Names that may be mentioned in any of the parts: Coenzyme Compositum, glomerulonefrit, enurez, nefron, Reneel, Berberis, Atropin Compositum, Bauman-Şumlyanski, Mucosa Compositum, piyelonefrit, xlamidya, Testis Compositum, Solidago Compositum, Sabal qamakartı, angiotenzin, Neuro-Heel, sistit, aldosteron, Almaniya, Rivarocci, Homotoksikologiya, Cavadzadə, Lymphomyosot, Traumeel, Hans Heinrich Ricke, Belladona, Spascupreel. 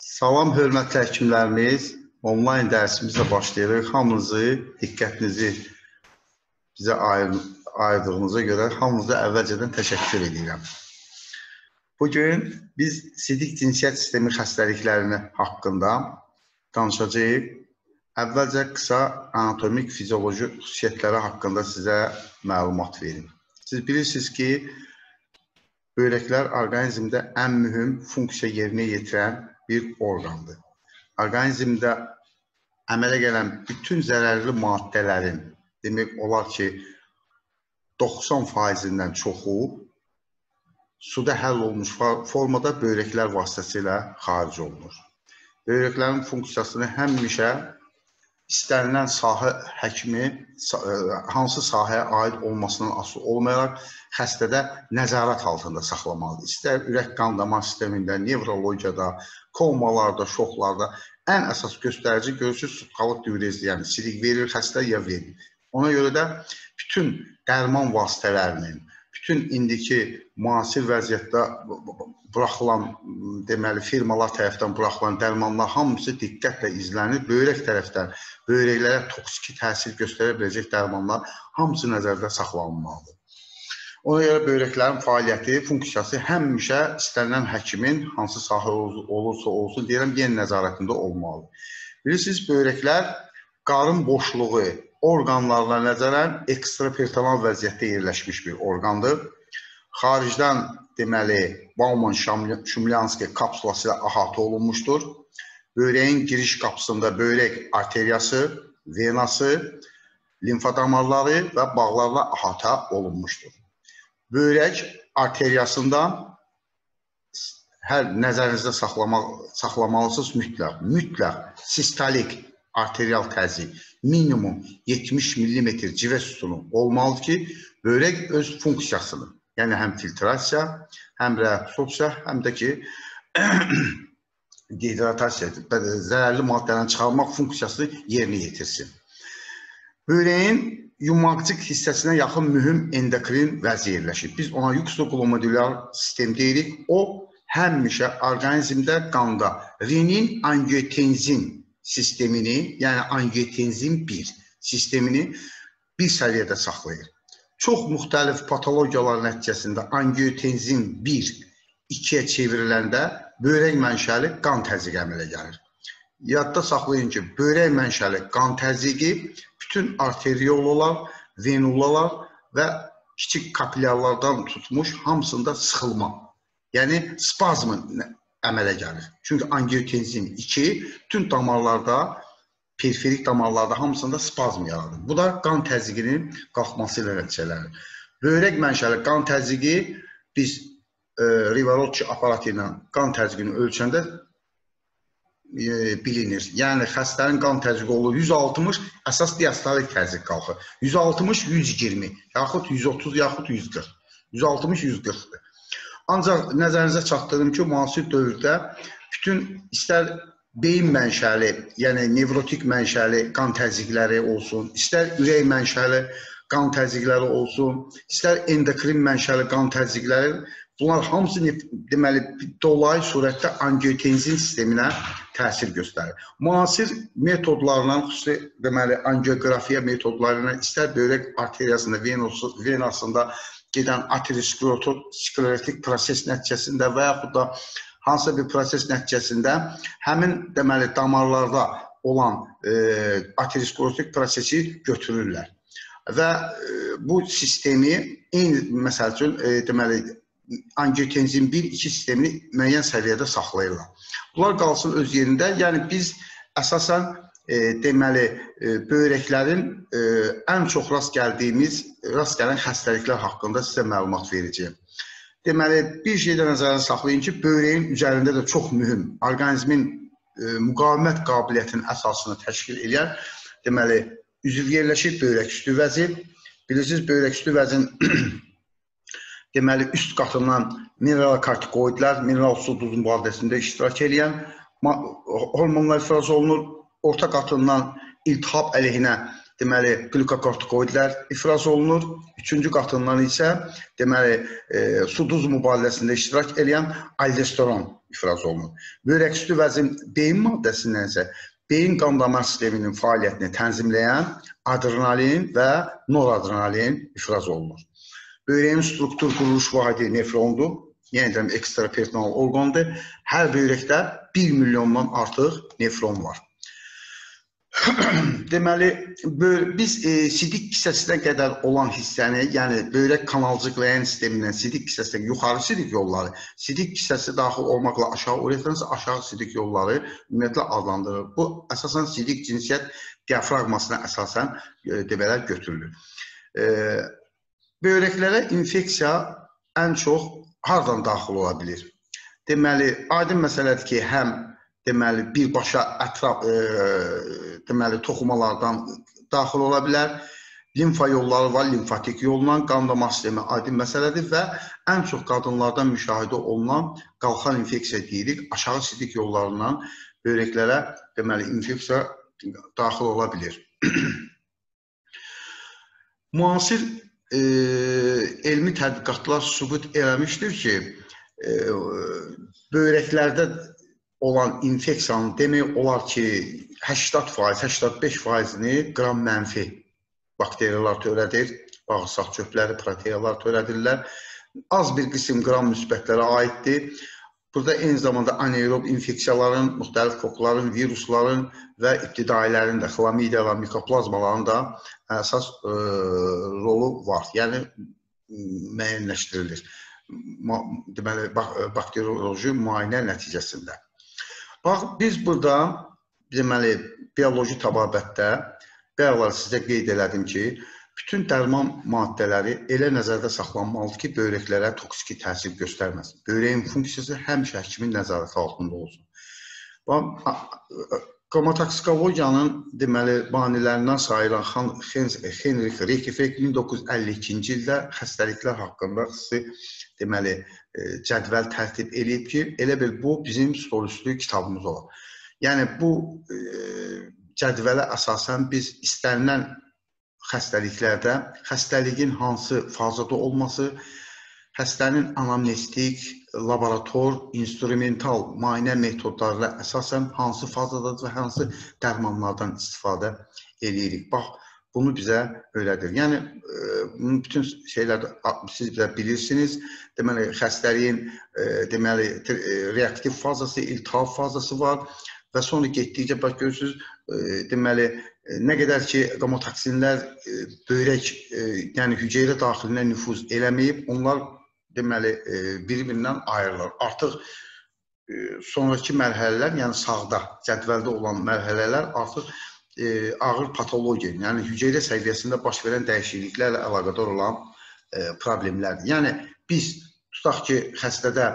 Salam hörmətli həkimlərimiz, onlayn dərsimizə başlayırıq. Hamınızı, diqqətinizi bizə ayırdığınıza görə hamınıza əvvəlcədən təşəkkür edirəm. Bugün biz sidik cinsiyyət sistemi xəstəliklərini haqqında danışacağıq. Əvvəlcə qısa anatomik, fizioloji xüsusiyyətləri haqqında sizə məlumat verim. Siz bilirsiniz ki, böyrəklər orqanizmdə ən mühüm funksiya yerinə yetirən bir orqandır. Orqanizmdə əmələ gələn bütün zərərli maddələrin demək olar ki, 90%-dən çoxu suda həll olmuş formada böyrəklər vasitəsilə xaric olunur. Böyrəklərin funksiyasını həmişə istənilən sahə həkimi hansı sahəyə aid olmasından asılı olmayaraq xəstədə nəzarət altında saxlamalıdır. İstər ürək-qan damar sistemində, nevrologiyada, komalarda, şoklarda ən əsas göstərici görürsüz sutkalıq diurezi, yəni sidik verir xəstə ya verir. Ona görə də bütün dərman vasitələrinin, bütün indiki müasir vəziyyətdə buraxılan, deməli, firmalar tərəfdən buraxılan dərmanlar hamısı diqqətlə izlənir. Böyrək tərəfdən, böyrəklərə toksiki təsir göstərə biləcək dərmanlar hamısı nəzərdə saxlanılmalıdır. Ona görə böyrəklərin fəaliyyəti, funksiyası həmişə istənilən həkimin hansı sahə olursa olsun, deyirəm, yenə nəzarətində olmalıdır. Bilirsiniz, böyrəklər qarın boşluğu orqanlarla nəzərən ekstrapertonal vəziyyətdə yerləşmiş bir orqandır. Xaricdən, deməli, Bauman-Şumlyanski kapsulası ilə əhatə olunmuşdur. Böyrəyin giriş qapısında böyrək arteriyası, venası, limfadamarları və bağlarla əhatə olunmuşdur. Böyrək arteriyasında hər nəzərinizdə saxlamalısınız mütləq sistolik arterial təzyiq minimum 70 mm civə sütunu olmalıdır ki, böyrək öz funksiyasını, yəni həm filtrasiya, həm reabsorpsiya, həm də ki, dehidratasiya, zərərli maddələrin çıxarmaq funksiyasını yerinə yetirsin. Böyrəyin yumaqcıq hissəsinə yaxın mühüm endokrin vəzi yerləşir. Biz ona yuxusu-qlomodülyar sistem deyirik. O, həmişə orqanizmdə qanda renin-angiotenzin sistemini, yəni angiotenzin 1 sistemini bir səviyyədə saxlayır. Çox müxtəlif patologiyalar nəticəsində angiotenzin 1-2-yə çevriləndə böyrək mənşəli qan təzyiqi əmələ gəlir. Yadda saxlayın ki, böyrək mənşəli qan təzyiqi bütün arteriyolalar, venulalar və kiçik kapilyarlardan tutmuş hamısında sıxılma, yəni spazmın əmələ gəlir. Çünki angiotenzin 2 bütün damarlarda, periferik damarlarda hamısında spazm yaradır. Bu da qan təzyiqinin qalxması ilə nəticələnir. Böyrək mənşəli qan təzyiqi biz Rivarocci aparatı ilə qan təzyiqini ölçəndə bilinir. Yəni, xəstənin qan təzyiqi olur 160, əsas diastolik təzyiq qalxır. 160-120, yaxud 130, yaxud 140. 160-140-dir. Ancaq nəzərinizə çatdırdım ki, müasir dövrdə bütün istər beyin mənşəli, yəni nevrotik mənşəli qan təzyiqləri olsun, istər ürək mənşəli qan təzyiqləri olsun, istər endokrin mənşəli qan təzyiqləri olsun. Bunlar hamısı, deməli, dolayı surətdə angiotenzin sisteminə təsir göstərir. Müasir metodlarla, xüsusi, deməli, angiografiya metodlarla istər böyrək arteriyasında, venasında gedən aterosklerotik proses nəticəsində və yaxud da hansısa bir proses nəticəsində həmin, deməli, damarlarda olan aterosklerotik prosesi götürürlər. Və bu sistemi, məsəl üçün, deməli, angiotenzin 1-2 sistemini müəyyən səviyyədə saxlayırlar. Bunlar qalsın öz yerində. Yəni, biz əsasən, deməli, böyrəklərin ən çox rast gələn xəstəliklər haqqında sizə məlumat verəcəyim. Deməli, bir şeydə nəzərdə saxlayın ki, böyrəyin üzərində də çox mühüm, orqanizmin müqavimət qabiliyyətinin əsasını təşkil edən, deməli, üzv yerləşir, böyrək üstü vəzi. Bilirsiniz, böyrək üstü vəzin deməli, üst qatından mineral kortikoidlər, mineral su duz mübadiləsində iştirak edən hormonlar ifraz olunur. Orta qatından iltihab əleyhinə, deməli, glukokortikoidlər ifraz olunur. Üçüncü qatından isə, deməli, su duz mübadiləsində iştirak edən aldosteron ifraz olunur. Böyrək üstü vəzin beyin maddəsindən isə beyin qan damar sisteminin fəaliyyətini tənzimləyən adrenalin və noradrenalin ifraz olunur. Böyrəyin struktur quruluş vahidi nefrondur. Yenidən ekstraperitoneal orqandır. Hər böyrəkdə 1 milyondan artıq nefron var. Deməli, biz sidik kisəsinə qədər olan hissəni, yəni böyrək kanalcıqlayan sistemindən sidik kisəsinə yuxarı sidik yolları, sidik kisəsi daxil olmaqla aşağı uretrası, aşağı sidik yolları ümumiyyətlə adlandırılır. Bu, əsasən sidik cinsiyyət diafraqmasına əsasən demələr götürülür. Böyrəklərə infeksiya ən çox hardan daxil ola bilir? Deməli, aydın məsələdir ki, həm deməli, birbaşa ətraf toxumalardan daxil ola bilər. Limfa yolları var, limfatik yolla, qan damar sistemi adi məsələdir və ən çox qadınlardan müşahidə olunan qalxan infeksiya deyirik, aşağı sidik yollarından böyrəklərə deməli, infeksiya daxil ola bilir. Müasir elmi tədqiqatlar sübut eləmişdir ki, böyrəklərdə olan infeksiyanın demək olar ki, 85%-ni qram mənfi bakteriyalar törədir, bağırsaq çöpləri, proteyalar törədirlər. Az bir qism qram müsbətlərə aiddir. Burada eyni zamanda anaerob infeksiyaların, müxtəlif kokların, virusların və ibtidailərin də, xlamidyaların, mikoplazmaların da əsas rolu var, yəni müəyyənləşdirilir. Deməli, bakterioloji müayinə nəticəsində. Bax, biz burada, deməli, bioloji təbabətdə, bayaqlar sizə qeyd elədim ki, bütün dərman maddələri elə nəzərdə saxlanmalıdır ki, böyrəklərə toksiki təsir göstərməsin. Böyrəyin funksiyası həmişə həkimin nəzarəti altında olsun. Homotoksikologiyanın, deməli, manilərindən sayılan Hans Heinrich Ricke 1952-ci ildə xəstəliklər haqqında xüsusi, deməli, cədvəl tərtib eləyib ki, elə bil bu bizim solüslü kitabımız olar. Yəni, bu cədvələ əsasən biz istənilən xəstəliklərdə xəstəliyin hansı fazada olması, xəstənin anamnestik, laborator, instrumental müayinə metodlarla əsasən hansı fazadadır və hansı dərmanlardan istifadə edirik. Bax, bunu bizə öyrədir. Yəni, bütün şeyləri siz bizə bilirsiniz. Deməli, xəstəliyin reaktiv fazası, iltihab fazası var və sonra getdikcə, bax, görürsünüz, deməli, nə qədər ki, qomotoksinlər böyrək, yəni hüceyrə daxilinə nüfuz eləməyib, onlar deməli, bir-birindən ayrılır. Artıq sonraki mərhələlər, yəni sağda, cədvəldə olan mərhələlər artıq ağır patologiya, yəni hüceyrə səviyyəsində baş verən dəyişikliklərlə əlaqədar olan problemlərdir. Yəni, biz tutaq ki, xəstədə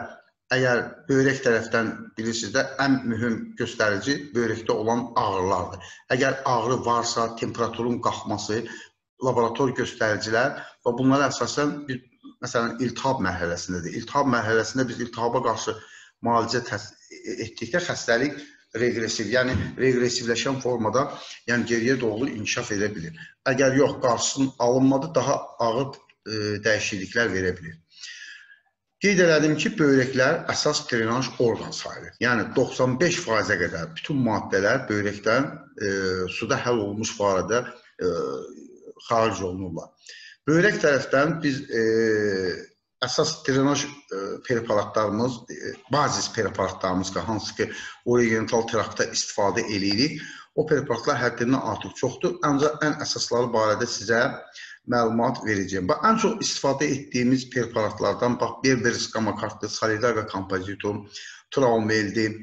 əgər böyrək tərəfdən bilirsiniz də, ən mühüm göstərici böyrəkdə olan ağrılardır. Əgər ağrı varsa, temperaturun qalxması, laborator göstəricilər və bunlara əsasən, məsələn, iltihab mərhələsindədir. İltihab mərhələsində biz iltihaba qarşı müalicə etdikdə xəstəlik regresiv, yəni regresivləşən formada geriyə doğru inkişaf edə bilir. Əgər yox, qarşısının alınmadı, daha ağır dəyişikliklər verə bilir. Qeyd elədim ki, böyrəklər əsas drenaj orqan sayılır. Yəni, 95%-ə qədər bütün maddələr böyrəkdən suda həll olunmuş barədə xaric olunurlar. Böyrək tərəfdən biz əsas drenaj preparatlarımız, bazis preparatlarımız ki, hansı ki, oriental teraktda istifadə edirik. O preparatlar həddindən artıq çoxdur, ancaq ən əsasları barədə sizə məlumat verəcəyim. Bax, ən çox istifadə etdiyimiz preparatlardan, bax, Berberis qamakartlı, Solidago Compositum, Traumeeldir,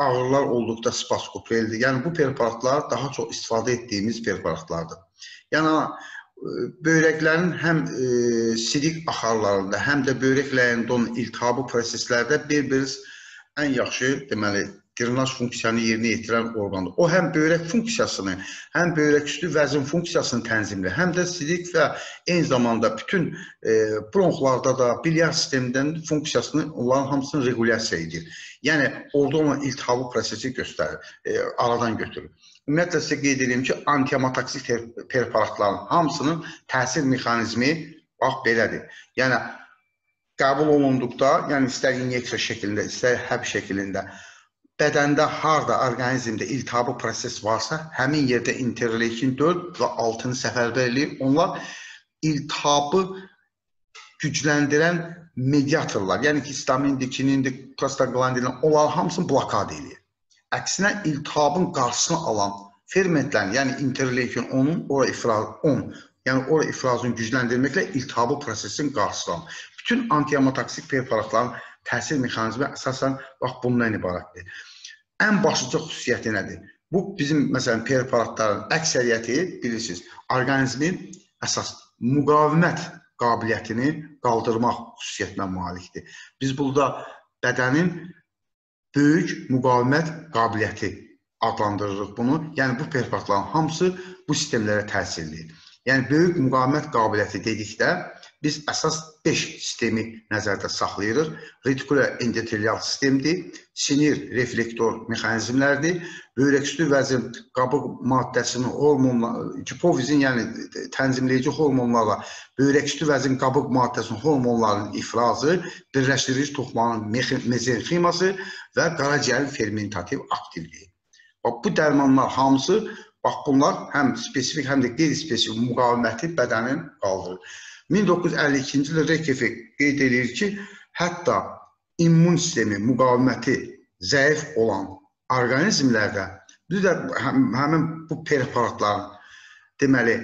ağırlar olduqda Spascupreeldir. Yəni, bu preparatlar daha çox istifadə etdiyimiz preparatlardır. Yəni, böyrəklərin həm sidik axarlarında, həm də böyrək ləyində onun iltihabı proseslərdə Berberis ən yaxşı, deməli, drenaj funksiyanı yerinə yetirən orqandır. O, həm böyrək funksiyasını, həm böyrək üstü vəzin funksiyasını tənzimləyir, həm də sidik və eyni zamanda bütün bronxlarda da, bilyar sistemindən funksiyasını, onların hamısını regulasiya edir. Yəni, orada olan iltihabı prosesi göstərir, aradan götürür. Ümumiyyətlə, sizə qeyd edeyim ki, antihemotoksik preparatların hamısının təsir mexanizmi, bax, belədir. Yəni, qəbul olunduqda, yəni istər inyeksiya şəklində, istər həb şəklində, bədəndə harda, orqanizmdə iltihabı proses varsa, həmin yerdə interleykin 4 və 6-nı səfərbərliyi, onlar iltihabı gücləndirən mediatorlar, yəni ki, histamindir, kinindir, prostaglandindir, onların hamısını blokad edir. Əksinə, iltihabın qarşısını alan fermentlərin, yəni interleykin 10-un, ora ifrazını gücləndirməklə iltihabı prosesin qarşısını alır. Bütün antihemotoksik preparatların təsir mexanizmi əsasən bundan ibarətdir. Ən başlıca xüsusiyyəti nədir? Bu, bizim, məsələn, preparatların əksəriyyəti, bilirsiniz, orqanizmin əsas müqavimət qabiliyyətini qaldırmaq xüsusiyyətinə malikdir. Biz burada bədənin böyük müqavimət qabiliyyəti adlandırırıq bunu. Yəni, bu preparatların hamısı bu sistemlərə təsirləyir. Yəni, böyük müqavimət qabiliyyəti dedikdə, biz əsas 5 sistemi nəzərdə saxlayırıq. Retikular endotelial sistemdir, sinir reflektor mexanizmlərdir, böyrəksütü vəzin qabıq maddəsini hormonlarla, hipofizin, yəni tənzimləyici hormonlarla böyrəksütü vəzin qabıq maddəsinin hormonlarının ifrazı, birləşdirici toxumanın mezenximası və qaraciyərin fermentativ aktivliyi. Bu dərmanlar hamısı, bunlar həm spesifik, həm də qeyri-spesifik müqaviməti bədənin qaldırır. 1952-ci ildə Ricke qeyd edir ki, hətta immun sistemi müqaviməti zəif olan orqanizmlərdə həmin bu preparatların, deməli,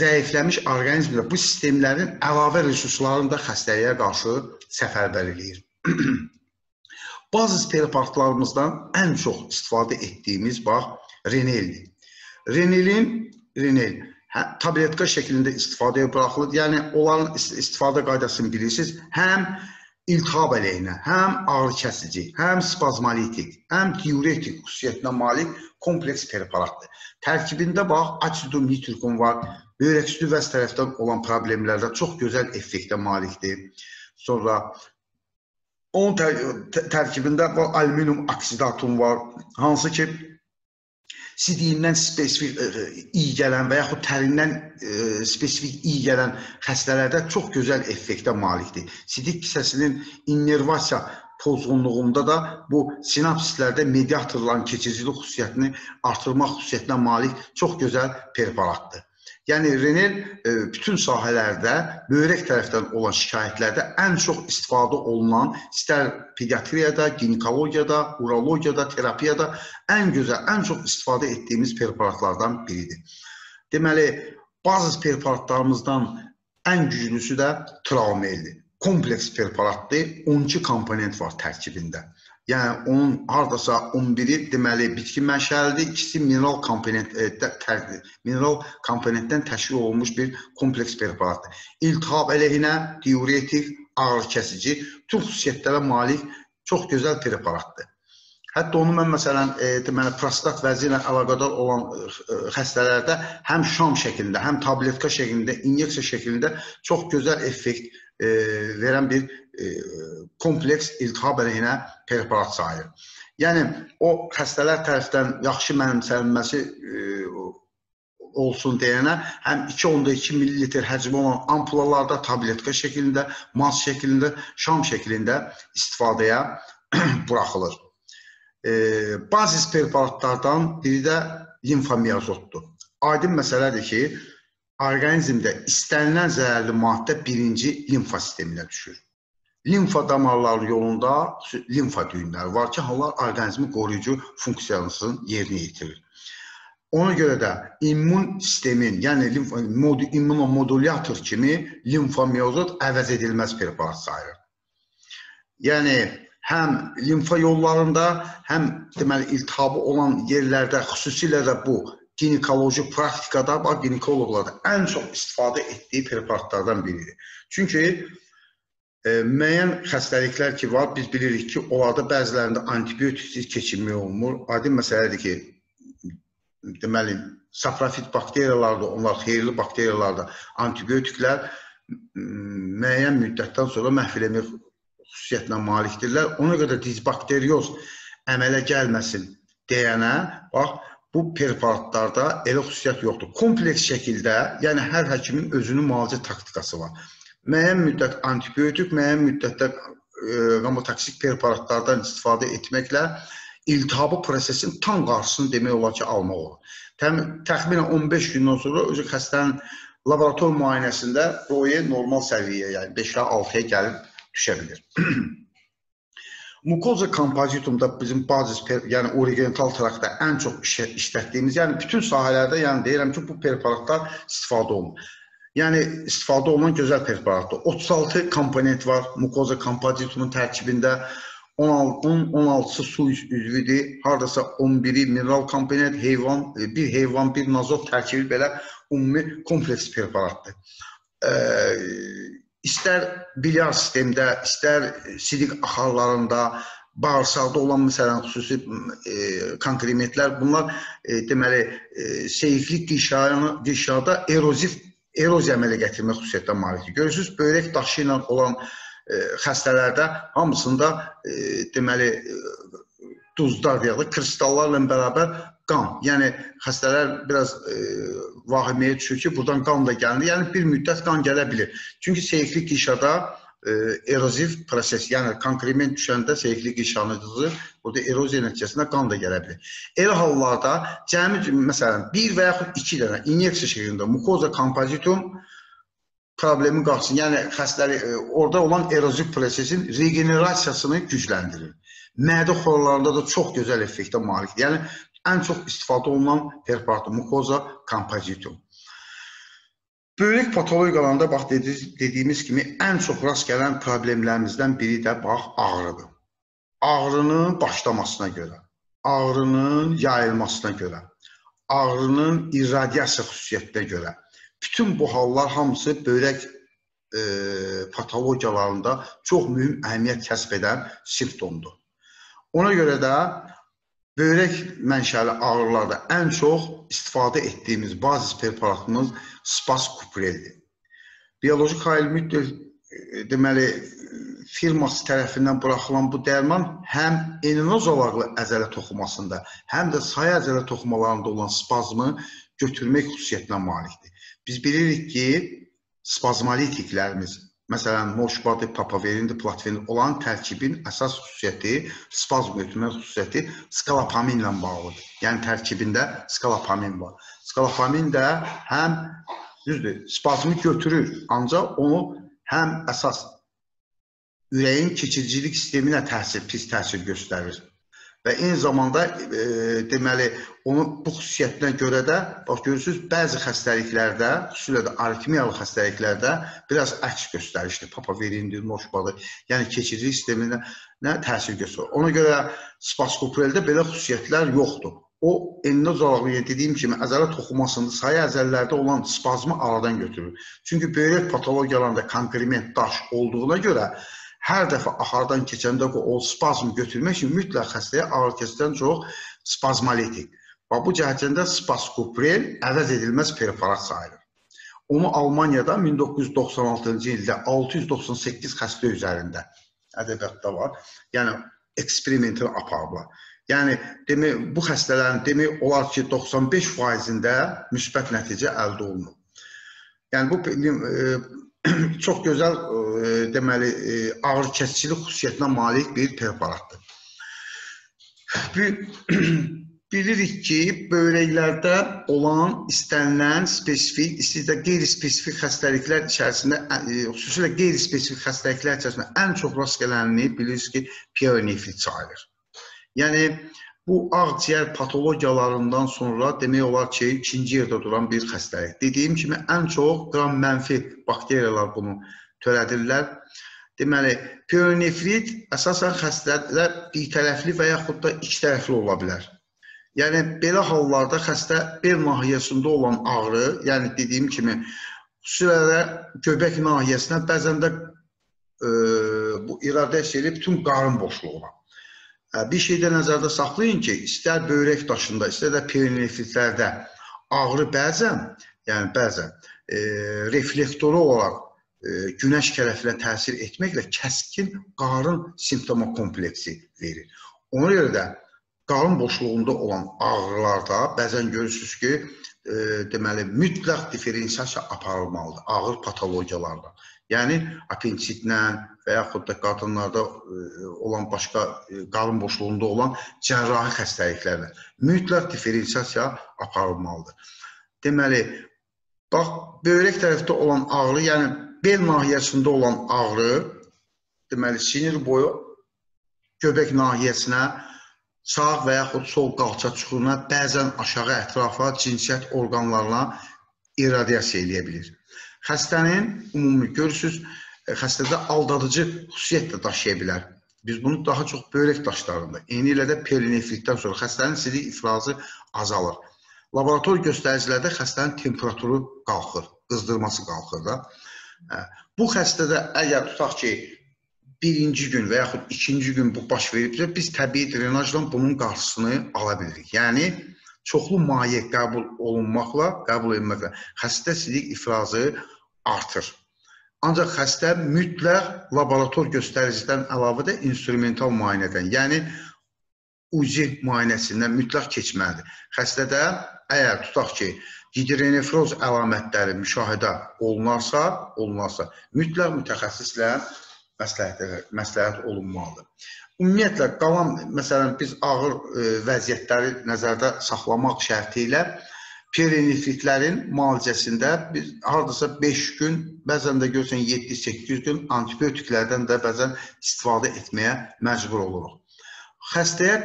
zəifləmiş orqanizmdə bu sistemlərin əlavə resurslarını da xəstəliyə qarşı səfərbər eləyir. Bazı preparatlarımızdan ən çox istifadə etdiyimiz, Reneeldir. Reneel tabletka şəklində istifadəyə bıraxılır. Yəni, onların istifadə qaydasını bilirsiniz. Həm iltihab əleyhinə, həm ağrı kəsici, həm spazmolitik, həm diuretik xüsusiyyətinə malik kompleks preparatdır. Tərkibində asidum nitrikun var. Böyrəksüdü vəz tərəfdən olan problemlərdə çox gözəl effektə malikdir. Sonra onun tərkibində alüminium oksidatum var, hansı ki, sidiyindən spesifik iyi gələn və yaxud tərindən spesifik iyi gələn xəstələrdə çox gözəl effektə malikdir. Sidik kisəsinin innervasiya pozğunluğunda da bu sinapsislərdə mediatorların keçicilik xüsusiyyətini artırmaq xüsusiyyətinə malik çox gözəl preparatdır. Yəni, Reneel bütün sahələrdə, böyrək tərəfdən olan şikayətlərdə ən çox istifadə olunan, istər pediatriyada, ginekologiyada, urologiyada, terapiyada ən gözəl, ən çox istifadə etdiyimiz preparatlardan biridir. Deməli, bazı preparatlarımızdan ən güclüsü də Traumeeldir. Kompleks preparatdır, 12 komponent var tərkibində. Yəni, onun haradasa 11-i, deməli, bitki mənşəlidir, ikisi mineral komponentdən təşkil olunmuş bir kompleks preparatdır. İltihab əleyhinə, diuretik, ağrı kəsici, tüm xüsusiyyətlərə malik çox gözəl preparatdır. Hətta onu mən, məsələn, prostat vəzi ilə əlaqədar olan xəstələrdə həm şam şəklində, həm tabletka şəklində, inyeksiya şəklində çox gözəl effekt verən bir kompleks iltihab əleyhinə preparat sayılır. Yəni, o xəstələr tərəfdən yaxşı mənimsənilməsi olsun deyənə, həm 2,2 ml həcmi olan ampulalarda, tabletka şəklində, maz şəklində, şam şəklində istifadəyə buraxılır. Bazis preparatlardan biri də limfomiyozotdur. Aydın məsələdir ki, orqanizmdə istənilən zərərli maddə birinci limfa sisteminə düşür. Limfa damarları yolunda limfa düyünləri var ki, onlar orqanizmin qoruyucu funksiyasını yerinə yetirir. Ona görə də immun sistemin, yəni immunomodulyator kimi limfomiyozot əvəz edilməz preparat sayılır. Yəni, həm limfa yollarında, həm iltihabı olan yerlərdə, xüsusilə də bu, ginekoloji praktikada, ginekoloqlarda ən çox istifadə etdiyi preparatlardan biridir. Çünki müəyyən xəstəliklər ki var, biz bilirik ki, onlarda bəzilərində antibiotiksiz keçinmək olmur. Aydın məsələdir ki, deməli, saprofit bakteriyalarda, onlar xeyirli bakteriyalarda antibiotiklər müəyyən müddətdən sonra məhv eləmə xüsusiyyətinə malikdirlər. Ona qədər dizbakteriyoz əmələ gəlməsin deyənə, bu preparatlarda elə xüsusiyyət yoxdur. Kompleks şəkildə, yəni hər həkimin özünün müalicə taktikası var. müəyyən müddət antibiotik, müəyyən müddətdə qamotoksik preparatlardan istifadə etməklə iltihabı prosesin tam qarşısını demək olar ki, almaq olur. Təxminən 15 gündən sonra özü xəstənin laborator müayinəsində boyu normal səviyyəyə, yəni 5-6-ya gəlib düşə bilir. Mucosa Compositumda bizim bazis, yəni oriental traktda ən çox işlətdiyimiz, yəni bütün sahələrdə, yəni deyirəm ki, bu preparatlar istifadə olunur. Yəni istifadə olunan gözəl preparatdır. 36 komponent var Mucosa Compositumun tərkibində. 16-sı su üzvüdür, haradasa 11-i mineral komponent, bir heyvan, bir nazot tərkibi belə ümumi kompleks preparatdır. İstər bilyar sistemdə, istər sidik axarlarında, bağırsaqda olan məsələn xüsusi konkrementlər, bunlar deməli seiflik dişada eroziya əmələ gətirmək xüsusiyyətlə malikdir. Görürsünüz, böyrək daşı ilə olan xəstələrdə hamısında deməli duzlar və ya da kristallarla bərabər qan. Yəni, xəstələr biraz vahiməyə düşür ki, buradan qan da gəlinir. Yəni, bir müddət qan gələ bilir. Çünki seiflik işada eroziv proses, yəni konkrement düşəndə seiflik işanıcısı, burada eroziya nəticəsində qan da gələ bilir. Elə hallarda cəmi, məsələn, bir və yaxud iki dənə inyeksiya şəklində Mucosa Compositum problemi qalsın. Yəni, xəstələr orada olan eroziv prosesin regenerasiyasını gücləndirir. Mədə xorlarında da çox gözəl effektə malikdir. Yəni, ən çox istifadə olunan preparatı Mucosa Compositum. Böyrək patologiyalarında, bax, dediyimiz kimi, ən çox rast gələn problemlərimizdən biri də, bax, ağrıdır. Ağrının başlamasına görə, ağrının yayılmasına görə, ağrının irradiyasiya xüsusiyyətinə görə. Bütün bu hallar hamısı böyrək patologiyalarında çox mühüm əhəmiyyət kəsb edən simptomdur. Ona görə də böyrək mənşəli ağrılarda ən çox istifadə etdiyimiz bazis preparatımız Spascupreeldir. Bioloji Xailmüt firması tərəfindən buraxılan bu dərman həm eninozolarlı əzələ toxumasında, həm də sayı əzələ toxumalarında olan spazmı götürmək xüsusiyyətinə malikdir. Biz bilirik ki, spazmolitiklərimiz, məsələn, moşbadi, papaverindi, platverin olan tərkibin əsas xüsusiyyəti, spazm götürmək xüsusiyyəti skalapaminlə bağlıdır. Yəni, tərkibində skalapamin var. Skalapamin də həm spazmı götürür, ancaq onu həm əsas ürəyin keçiricilik sisteminə pis təsir göstərir. Və eyni zamanda, deməli, onun bu xüsusiyyətinə görə də, bax, görürsünüz, bəzi xəstəliklərdə, xüsusilə də aritmiyalı xəstəliklərdə biraz əks göstərişdir. Papaverindi, noşbalı, yəni keçirici sisteminə təsir göstərir. Ona görə Spascupreeldə belə xüsusiyyətlər yoxdur. O, endinozolarlı, dediyim kimi, əzələ toxumasında sayı əzələlərdə olan spazmı aradan götürür. Çünki böyrək patologiyalarında konkrement daş olduğuna görə, hər dəfə axardan keçəndə o spazm götürmək üçün mütləq xəstəyə ağrı kəsicdən çox spazmolitik. Bu cəhətdə Spascupreel əvəz edilməz preparat sayılır. Onu Almanyada 1996-cı ildə 698 xəstə üzərində ədəbiyyatda var. Yəni, eksperimentini aparıblar. Yəni, bu xəstələrin demək olar ki, 95%-də müsbət nəticə əldə olunur. Yəni, bu çox gözəl, deməli, ağrı kəsicilik xüsusiyyətinə malik bir preparatdır. Bilirik ki, böyrəklərdə olan istənilən spesifik, istəyirdə qeyri-spesifik xəstəliklər içərisində, xüsusilə qeyri-spesifik xəstəliklər içərisində ən çox rast gələnini bilirik ki, piyonefrit sayılır. Yəni, bu ağciyər patologiyalarından sonra demək olar ki, ikinci yerdə duran bir xəstəlik. Dediyim kimi, ən çox gram-mənfi bakteriyalar bunu törədirlər. Deməli, piyonefrit əsasən xəstələr birtərəfli və yaxud da ikitərəfli ola bilər. Yəni, belə hallarda xəstə bel nahiyyəsində olan ağrı, yəni dediyim kimi, xüsusilə göbək nahiyyəsinə bəzən də bu irradiyasiya ilə bütün qarın boşluğu olan. Bir şey də nəzərdə saxlayın ki, istər böyrək daşında, istər də piyonefritlərdə ağrı bəzən, yəni bəzən reflektoru olaraq günəş kərəfinə təsir etməklə kəskin qarın simptoma kompleksi verir. Ona görə də qarın boşluğunda olan ağrılarda bəzən görürsünüz ki, deməli, mütləq diferensiyasiya aparılmalıdır ağır patologiyalardan. Yəni apendisitlə və yaxud da qadınlarda olan başqa qarın boşluğunda olan cərrahi xəstəliklərlə mütləq diferensiasiya aparılmalıdır. Deməli, bax, böyrək tərəfdə olan ağrı, yəni bel nahiyəsində olan ağrı, deməli, sinir boyu göbək nahiyəsinə, sağ və yaxud sol qalça çuxuruna, bəzən aşağı ətrafa, cinsiyyət orqanlarına irradiyasiya eləyə bilir. Xəstənin ümumi görürsünüz, xəstədə aldadıcı xüsusiyyət də daşıya bilər. Biz bunu daha çox böyrək daşlarında, eyni ilə də perinefritdən sonra xəstənin sidik ifrazı azalır. Laborator göstəricilərdə xəstənin temperaturu qalxır, qızdırması qalxır da. Bu xəstədə əgər tutaq ki, birinci gün və yaxud ikinci gün bu baş veribsə, biz təbii drenajla bunun qarşısını ala bilirik. Yəni, çoxlu maye qəbul edilməklə xəstə sidik ifrazı artır. Ancaq xəstə mütləq laborator göstəricidən əlavə də instrumental müayinədən, yəni uzi müayinəsindən mütləq keçməlidir. Xəstədə əgər tutaq ki, hidronefroz əlamətləri müşahidə olunarsa mütləq mütəxəssislə məsləhət olunmalıdır. Ümumiyyətlə, qalan, məsələn, biz ağır vəziyyətləri nəzərdə saxlamaq şərti ilə perinefritlərin müalicəsində biz haradasa 5 gün, bəzən də görsən 7-8 gün antibiotiklərdən də bəzən istifadə etməyə məcbur oluruq. Xəstəyə,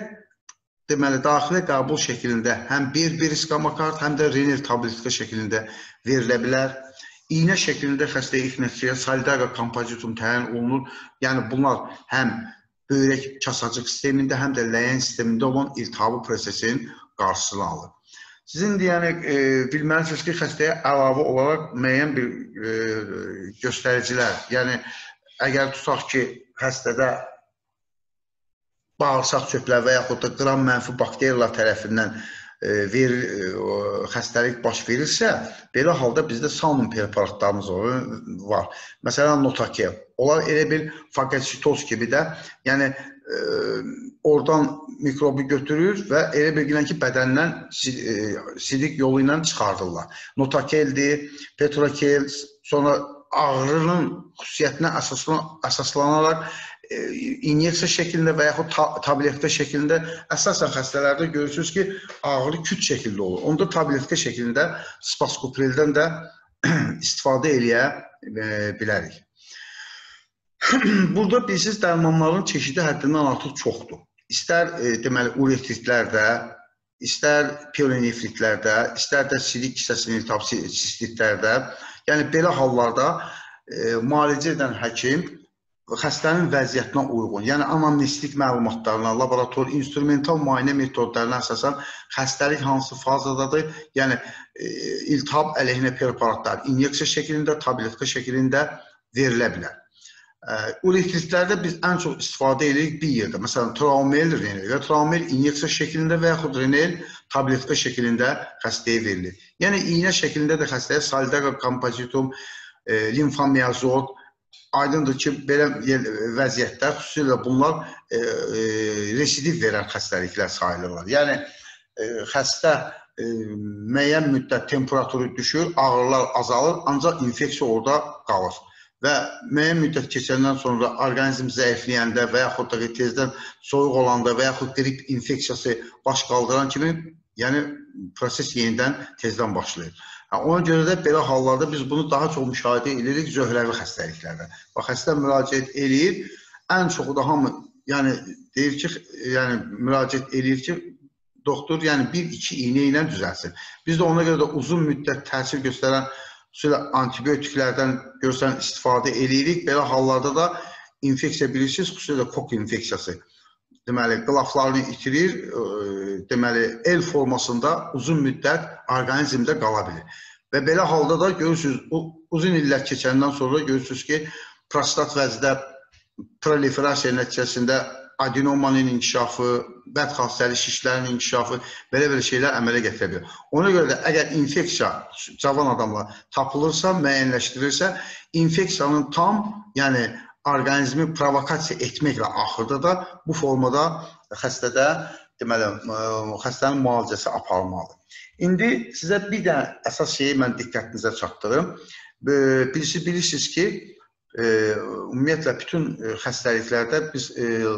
deməli, daxilə qəbul şəkilində həm Berberis-Kamakart, həm də Reneel tabletika şəkilində verilə bilər. İynə şəkilində xəstəyə ilk nəticəyə Solidago Compositum təyin olunur. Yəni, bunlar həm böyrək kasacıq sistemində, həm də ləyən sistemində olan iltihabı prosesin qarşısını alır. Sizin bilməlisiniz ki, xəstəyə əlavə olaraq müəyyən bir göstəricilər, yəni əgər tutaq ki, xəstədə bağırsaq çöplər və yaxud da qram-mənfi bakteriyalar tərəfindən xəstəlik baş verirsə, belə halda bizdə salmon preparatlarımız var. Məsələn, notakiya. Onlar elə bir fagositoz kimi də, yəni oradan mikrobu götürür və elə bilgilən ki, bədəndən sidik yolu ilə çıxardırlar. Notakeldir, petrokel, sonra ağrının xüsusiyyətinə əsaslanaraq inyeksiya şəklində və yaxud tabletka şəklində əsasən xəstələrdə görürsünüz ki, ağrı küt şəkildə olur. Onda tabletka şəklində Spascupreeldən də istifadə eləyə bilərik. Burada bilsiniz, dərmanların çeşidi həddindən artıq çoxdur. İstər uretritlərdə, istər perinefritlərdə, istər də sidik kisəsinin iltihabı sistitlərdə, yəni belə hallarda müalicə edən həkim xəstənin vəziyyətinə uyğun, yəni anamnestik məlumatlarına, laborator, instrumental müayinə metodlarına əsasən xəstəlik hansı fazadadır, yəni iltihab əleyhinə preparatlar, inyeksiya şəklində, tabletka şəklində verilə bilər. Uretritlərdə biz ən çox istifadə edirik bir yerdə, məsələn, Traumeel, Reneel və Traumeel inyeksiya şəklində və yaxud Reneel tabletka şəklində xəstəyə verilir. Yəni, iynə şəklində də xəstəyə Solidago Compositum, Lymphomyosot, aydındır ki, belə vəziyyətlər, xüsusilə bunlar residiv verən xəstəliklər sayılırlar. Yəni, xəstə müəyyən müddət temperaturu düşür, ağrılar azalır, ancaq infeksiya orada qalır. Və müəyyən müddət keçəndən sonra orqanizm zəifləyəndə və yaxud da tezdən soyuq olanda və yaxud qrip infeksiyası baş qaldıran kimi, yəni, proses yenidən tezdən başlayır. Ona görə də belə hallarda biz bunu daha çox müşahidə edirik zöhrəvi xəstəliklərdən. Bax, xəstə müraciət eləyir, ən çoxu da hamı müraciət eləyir ki, doktor 1-2 iğnə ilə düzəlsin. Biz də ona görə də uzun müddət təsir göstərən antibiotiklərdən görsən istifadə eləyirik. Belə hallarda da infeksiya bilirsiniz, xüsusilə kok infeksiyası. Deməli, qılaflarını itirir, deməli, el formasında uzun müddət orqanizmdə qala bilir. Və belə halda da görürsünüz, uzun illər keçəndən sonra görürsünüz ki, prostat vəzidə proliferasiya nəticəsində adenomanın inkişafı, bədxassəli şişlərin inkişafı, belə-belə şeylər əmələ gətirə bilir. Ona görə də əgər infeksiya cavan adamla tapılırsa, müəyyənləşdirilirsə, infeksiyanın tam, yəni, orqanizmi provokasiya etməklə axırda da bu formada xəstənin müalicəsi aparılmalıdır. İndi sizə bir dənə əsas şeyi mən diqqətinizə çatdırım. Bilirsiniz ki, ümumiyyətlə bütün xəstəliklərdə biz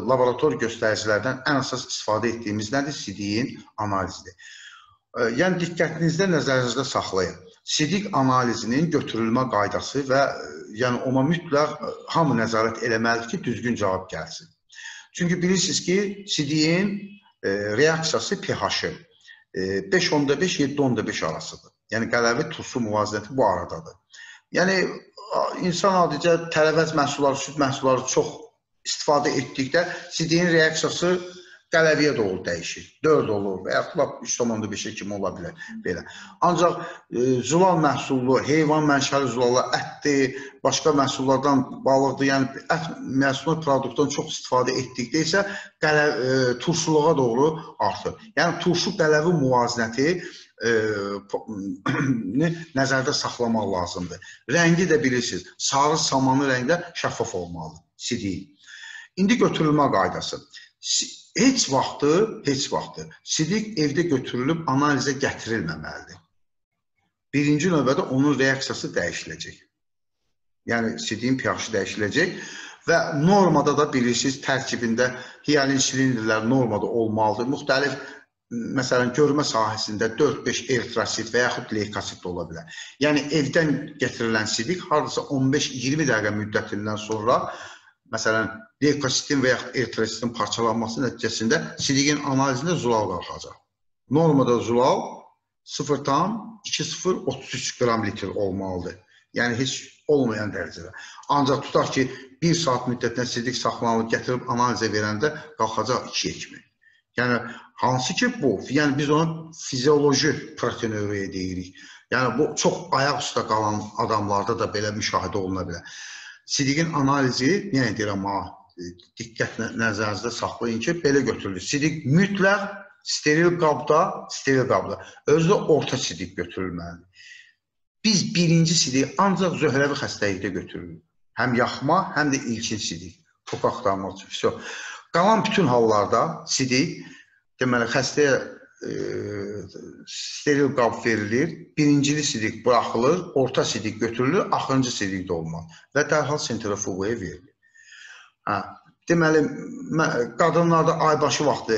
laborator göstəricilərdən ən əsas istifadə etdiyimiz nədir? Sidiqin analizidir. Yəni, diqqətinizdə, nəzərinizdə saxlayın. Sidiq analizinin götürülmə qaydası və ona mütləq hamı nəzarət eləməlidir ki, düzgün cavab gəlsin. Çünki bilirsiniz ki, sidiqin reaksiyası pH-ı 5,5-7,5 arasıdır. Yəni, qələvi tuzu müvazinəti bu aradadır. Yəni, İnsan adicə tərəvəz məhsulları, süt məhsulları çox istifadə etdikdə sidiqin reaksiyası qələviyə doğru dəyişir. 4 olur və yaxud 3,5 kimi ola bilər. Ancaq zülal məhsullu, heyvan mənşəli zülalı, ətdir, başqa məhsullardan balıqdır. Yəni, ət məhsullu produktdan çox istifadə etdikdə isə turşuluğa doğru artır. Yəni, turşu qələvi müvazinəti nəzərdə saxlamaq lazımdır. Rəngi də bilirsiniz, sarı samanlı rəngdə şəffaf olmalı, sidiq. İndi götürülmə qaydası. Heç vaxtı, sidiq evdə götürülüb analizə gətirilməməlidir. Birinci növbədə onun reaksiyası dəyişiləcək. Yəni, sidiqin pH-i dəyişiləcək. Və normada da bilirsiniz, tərkibində hialin silindirlər normada olmalıdır. Müxtəlif məsələn, görmə sahəsində 4-5 eritrosit və yaxud leykosit də ola bilər. Yəni, evdən gətirilən sidik haradasa 15-20 dəqiqə müddətindən sonra, məsələn, leykositin və yaxud eritrositin parçalanması nəticəsində sidiqin analizində zulal qalxacaq. Normada zulal 0,2033 qram litr olmalıdır. Yəni, heç olmayan dərəcədə. Ancaq tutaq ki, 1 saat müddətinə sidik saxlanılıb gətirib analizə verəndə qalxacaq 2-yə kimi. Yəni, hansı ki bu, yəni biz ona fizioloji proteinuriya deyirik. Yəni, bu çox ayaq üstə qalan adamlarda da belə müşahidə oluna bilər. Sidiqin analizi, yəni deyirəm, diqqət nəzərinizdə saxlayın ki, belə götürülür. Sidiq mütləq steril qabda, özü də orta sidiq götürülməlidir. Biz birinci sidiq ancaq zöhrəvi xəstəlikdə götürülür. Həm yaxma, həm də ilkin sidiq. Toqaq damaq üçün. Qalan bütün hallarda sidiq, deməli, xəstəyə steril qab verilir, birincili sidik buraxılır, orta sidik götürülür, axırıncı sidik də olmalı və dərhal sentrifugaya verilir. Deməli, qadınlarda aybaşı vaxtı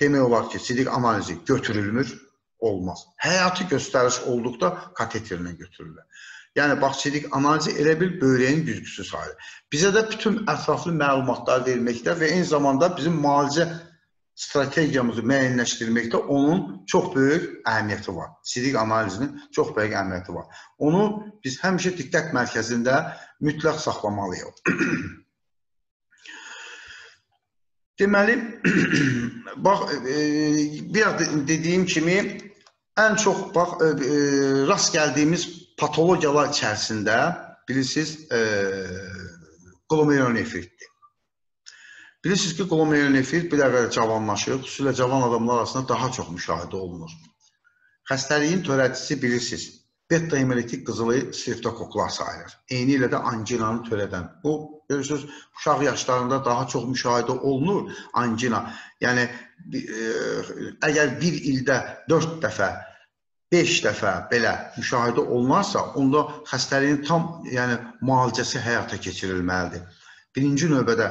demək olar ki, sidik analizi götürülmür, olmaz. Həyati göstəriş olduqda kateterinə götürülür. Yəni, bax, sidik analizi elə bil böyrəyin güzgüsü sayılır. Bizə də bütün ətraflı məlumatlar verməkdə və eyni zamanda bizim müalicə strategiyamızı müəyyənləşdirməkdə onun çox böyük əhəmiyyəti var. Sidiq analizinin çox böyük əhəmiyyəti var. Onu biz həmişə diqqət mərkəzində mütləq saxlamalıyıq. Deməli, bax, bir dediyim kimi, ən çox rast gəldiyimiz patologiyalar içərisində, bilirsiniz, glomerulonefritdir. Bilirsiniz ki, glomerulonefrit bir dəqiqə cavanlaşır, xüsusilə cavan adamlar arasında daha çox müşahidə olunur. Xəstəliyin törədicisi bilirsiniz, beta-hemolytik qızılı streptokoklar sayılır. Eyni ilə də anginanı törədən. Bu, görürsünüz, uşaq yaşlarında daha çox müşahidə olunur angina. Yəni, əgər bir ildə 4 dəfə, 5 dəfə belə müşahidə olunarsa, onda xəstəliyin tam müalicəsi həyata keçirilməlidir. Birinci növbədə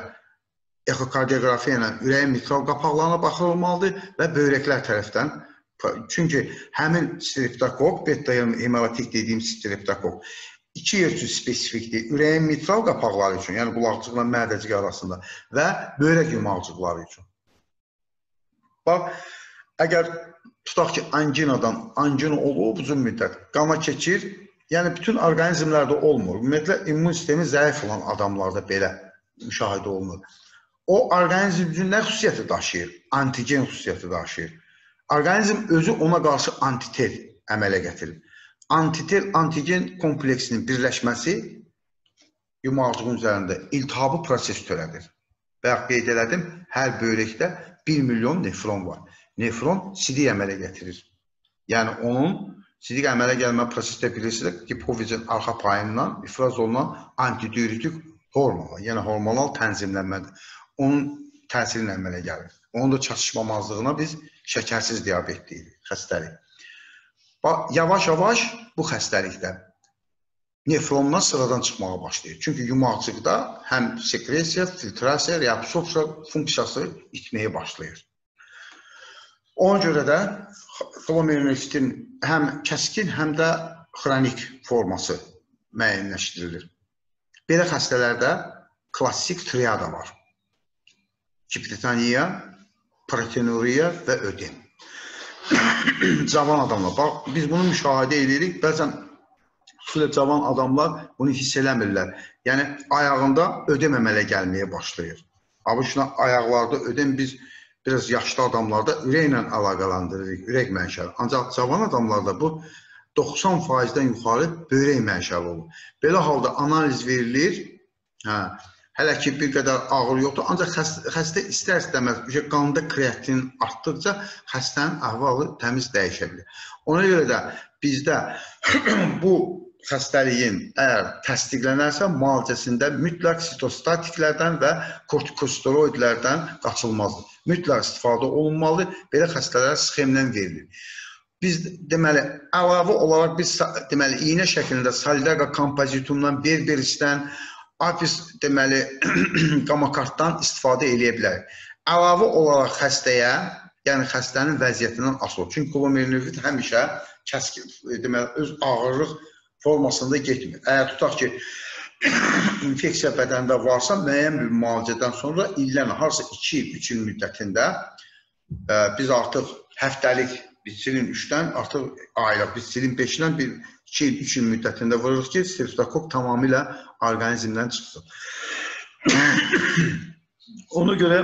ekokardiografiya ilə ürəyin mitral qapaqlarına baxılmalıdır və böyrəklər tərəfdən. Çünki həmin streptokok, beta-hemolytik dediyim streptokok, iki yer üçün spesifikdir. Ürəyin mitral qapaqları üçün, yəni qulaqcıqla mədəcik arasında və böyrək yumaqcıqları üçün. Bax, əgər tutaq ki, angina olub uzun müddət, qana keçir, yəni bütün orqanizmlərdə olmur. Ümumiyyətlə, immun sistemi zəif olan adamlarda belə müşahidə olunur. O, orqanizm üçün nə xüsusiyyəti daşıyır? Antigen xüsusiyyəti daşıyır. Orqanizm özü ona qarşı antitel əmələ gətirir. Antitel, antigen kompleksinin birləşməsi yumağacığın üzərində iltihabı proses törədir. Bayaq qeyd elədim, hər böyrəkdə 1 milyon nefron var. Nefron sidik əmələ gətirir. Yəni, onun sidik əmələ gəlmə prosesdə bilirsiniz ki, hipofizin arxa payından ifraz olunan antidiüretik hormonal, yəni hormonal tənzimlənmədir. Onun təsirinə əmələ gəlir. Onun da çatışmamazlığına biz şəkərsiz diabet deyirik, xəstəlik. Yavaş-yavaş bu xəstəlikdə nefrondan sıradan çıxmağa başlayır. Çünki yumağacıqda həm sekresiya, filtrasiya, reabsorpsiya funksiyası itməyə başlayır. Ona görə də glomerulonitin həm kəskin, həm də xronik forması müəyyənləşdirilir. Belə xəstələrdə klassik triada var. Hipertoniya, proteinuriya və ödem. Cavan adamlar, bax, biz bunu müşahidə edirik, bəzən xüsusilə cavan adamlar bunu hiss eləmirlər. Yəni, ayağında ödem əmələ gəlməyə başlayır. Abışına ayaqlarda ödem biz biraz yaşlı adamlarda ürəklə əlaqalandırırıq, ürək mənşəli. Ancaq cavan adamlarda bu 90%-dən yuxarı böyrək mənşəli olur. Belə halda analiz verilir, hələ ki bir qədər ağır yoxdur, ancaq xəstə istər-istəməz qanda kreatinin artdıqca xəstənin əhvalı təmiz dəyişə bilir. Ona görə də bizdə bu xəstəliyin əgər təsdiqlənərsə, müalicəsində mütləq sitostatiklərdən və kortikosteroidlərdən qaçılmazdır. Mütləq istifadə olunmalı, belə xəstələrə sxemdən verilir. Biz, deməli, əlavə olaraq biz, deməli, iynə şəklində Solidago Compositumdan, Berberisdən, Apis, deməli, qamakartdan istifadə eləyə bilərik. Əlavə olaraq xəstəyə, yəni xəstənin vəziyyətindən asılı. Çünki glomerulonephrit həmişə kəskin, deməli, öz ağırlıq formasında getmir. Əgər tutaq ki, infeksiya bədəndə varsa, müəyyən bir müalicədən sonra illən, harasa 2-3 il müddətində biz artıq həftəlik, Bitsilin 3-dən artıq ayla, bitsilin 5-dən 2 il, 3 il müddətində vururuq ki, streptokok tamamilə orqanizmdən çıxsın. Ona görə,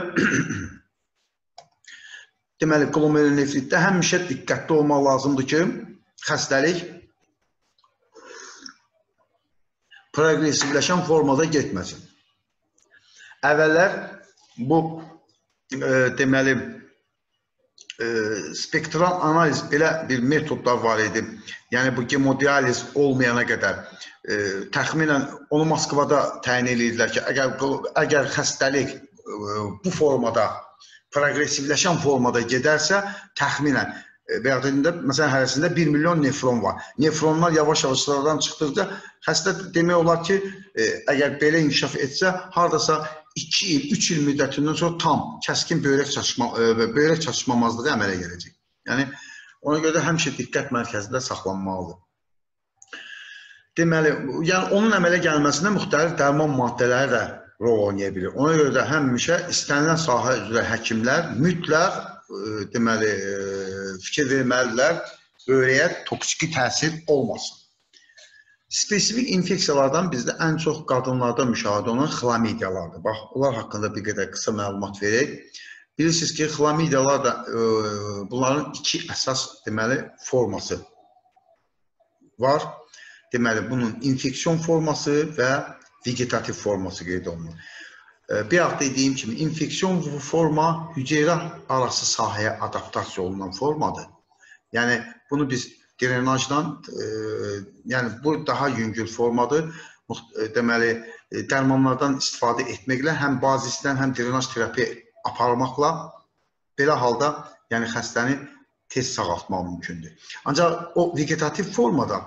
deməli, glomerulonefritdə həmişə diqqətli olmaq lazımdır ki, xəstəlik proqresivləşən formada getməsin. Əvvəllər bu, deməli, spektral analiz belə bir metodlar var idi. Yəni, bu hemodializ olmayana qədər təxminən onu Moskvada təyin edirdilər ki, əgər xəstəlik bu formada, proqresivləşən formada gedərsə, təxminən, məsələn, hərəsində 1 milyon nefron var. Nefronlar yavaş-yavaş sıradan çıxdıqca, xəstə demək olar ki, əgər belə inkişaf etsə, haradasa 2 il, 3 il müddətindən sonra tam kəskin böyrək çatışmamazlığı əmələ gələcək. Yəni, ona görə də həmişə diqqət mərkəzində saxlanmalıdır. Deməli, yəni onun əmələ gəlməsində müxtəlif dərman maddələri də rol oynaya bilir. Ona görə də həmişə istənilən sahə üzrə həkimlər mütləq, deməli, fikir verməlidirlər, böyrəyə toksiki təsir olmasın. Spesifik infeksiyalardan bizdə ən çox qadınlarda müşahidə olan xlamidyalardır. Bax, onlar haqqında bir qədər qısa məlumat verək. Bilirsiniz ki, xlamidyalar da bunların 2 əsas, deməli, forması var. Deməli, bunun infeksiyon forması və vegetativ forması qeyd olunur. Bir haqda dediyim kimi, infeksiyon forma hüceyrə arası sahəyə adaptasiya olunan formadır. Yəni, bunu biz drenajdan, yəni bu daha yüngül formadır, deməli, dərmanlardan istifadə etməklə, həm bazisdən, həm drenaj terapiya aparmaqla belə halda, yəni xəstəni tez sağaltmaq mümkündür. Ancaq o vegetativ formada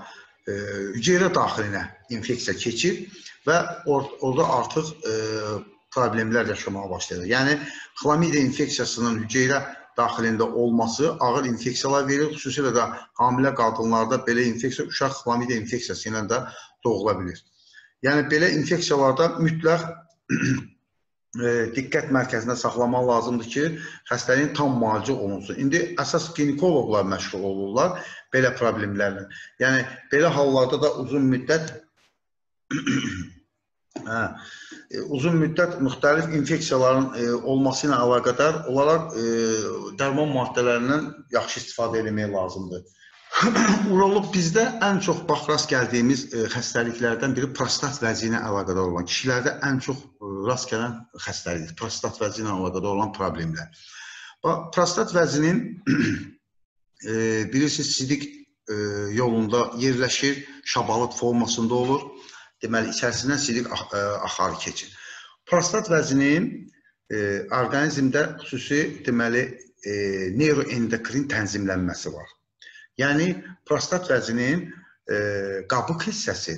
hüceyrə daxilinə infeksiya keçir və orada artıq problemlər yaşamağa başlayır. Yəni, xlamidya infeksiyasının hüceyrə daxilində olması ağır infeksiyalar verir, xüsusilə də hamilə qadınlarda belə infeksiya, uşaq xlamidya infeksiyası ilə də doğula bilir. Yəni, belə infeksiyalarda mütləq diqqət mərkəzində saxlamaq lazımdır ki, xəstəliyin tam müalicə olunsun. İndi əsas ginekoloqlar məşğul olurlar belə problemlərlə. Yəni, belə hallarda da uzun müddət müxtəlif infeksiyaların olması ilə əlaqədar olaraq dərman maddələrindən yaxşı istifadə eləmək lazımdır. Uroloq bizdə ən çox rast gəldiyimiz xəstəliklərdən biri prostat vəzi ilə əlaqədar olan, kişilərdə ən çox rast gələn xəstəlikdir, prostat vəzi ilə əlaqədar olan problemlər. Prostat vəzinin bilirsiniz sidik yolunda yerləşir, şabalıt formasında olur. Deməli, içərisindən sidik axarı keçir. Prostat vəzinin orqanizmdə xüsusi, deməli, neuroendokrin tənzimlənməsi var. Yəni, prostat vəzinin qabıq hissəsi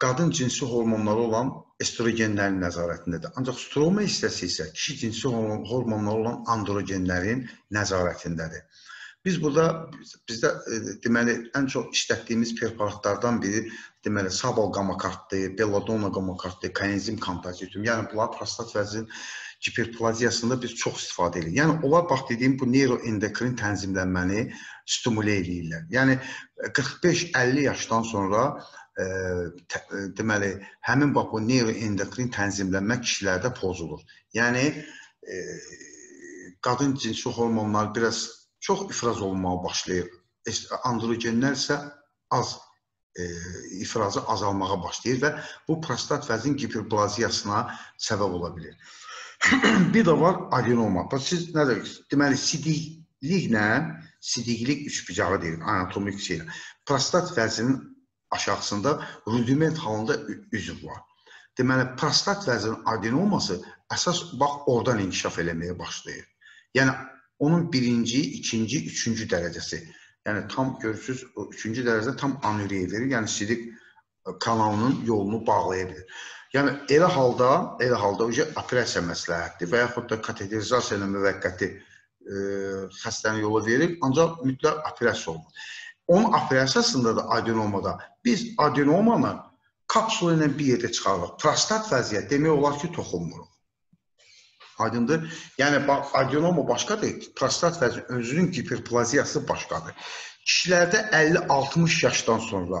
qadın cinsi hormonları olan estrogenlerin nəzarətindədir. Ancaq stroma hissəsi isə kişi cinsi hormonları olan androgenlerin nəzarətindədir. Biz burada, bizdə deməli, ən çox işlətdiyimiz preparatlardan biri deməli, Sabal qamakartlı, Belladona qamakartlı, Coenzyme Compositum. Yəni, bunlar prostat vəzin hiperplaziyasında biz çox istifadə edirik. Yəni, onlar, bax dediyim, bu neuroendokrin tənzimlənməni stimule edirlər. Yəni, 45-50 yaşdan sonra deməli, həmin bax bu neuroendokrin tənzimlənmə kişilərdə pozulur. Yəni, qadın cinsi hormonlar biraz çox ifraz olunmağa başlayır. Androgenlər isə az ifrazı azalmağa başlayır və bu prostat vəzin hiperplaziyasına səbəb ola bilir. Bir də var adenoma. Siz nə deyirsiniz? Deməli, sidikliklə, sidiklik üçbucağı deyirik anatomik şeylə. Prostat vəzinin aşağısında rudiment halında üzv var. Deməli, prostat vəzinin adenoması əsas bax oradan inkişaf eləməyə başlayır. Yəni, onun birinci, ikinci, üçüncü dərəcəsi. Yəni, tam görürsünüz, üçüncü dərəcədə tam anüriyə verir. Yəni, sidik kanalının yolunu bağlaya bilir. Yəni, elə halda operasiya məsləhətdir və yaxud da kateterizasiya ilə müvəqqəti xəstəni yola verir, ancaq mütləq operasiya olunur. Onun operasiyasında da adenomada biz adenomanı kapsulu ilə bir yerdə çıxarırıq. Prostat vəziyyət demək olar ki, toxunmuruq. Aydındır. Yəni, adenoma başqadır, prostat vəzinin özünün hiperplaziyası başqadır. Kişilərdə 50-60 yaşdan sonra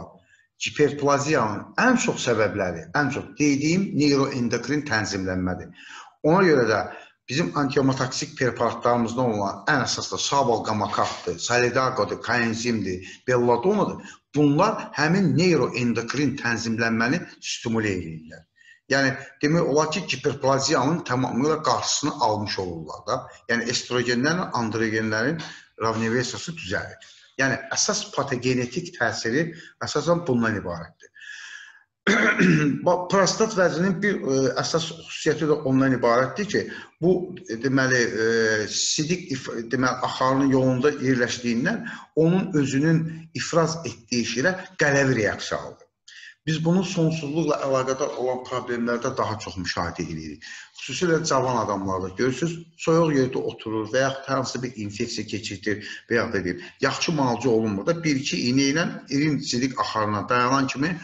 hiperplaziyanın ən çox səbəbləri, ən çox dediyim neuroendokrin tənzimlənmədir. Ona görə də bizim antihomotoksik preparatlarımızdan olan ən əsas da Sabal qamakartı, Solidagodur, Coenzimdir, Belladonadır. Bunlar həmin neuroendokrin tənzimlənməni stimule edirlər. Yəni, demək olar ki, hiperplaziyanın tamamıyla qarşısını almış olurlar da. Yəni, estrogenlərin, androgenlərin ravnevesiyası düzəlir. Yəni, əsas patogenetik təsiri əsasən bundan ibarətdir. Prostat vəzinin bir əsas xüsusiyyəti də ondan ibarətdir ki, bu, deməli, sidik axarının yolunda yerləşdiyindən onun özünün ifraz etdiyi şeylə qələvi reaksiya alır. Biz bunu sonsuzluqla əlaqədar olan problemlərdə daha çox müşahidə edirik. Xüsusilə cavan adamlarda görürsünüz, soyuq yerdə oturur və yaxud hansısa bir infeksiya keçirdir və yaxud da deyir, yaxşı müalicə olunmur da, 1-2 iynə ilə irin sidik axarına dayanan kimi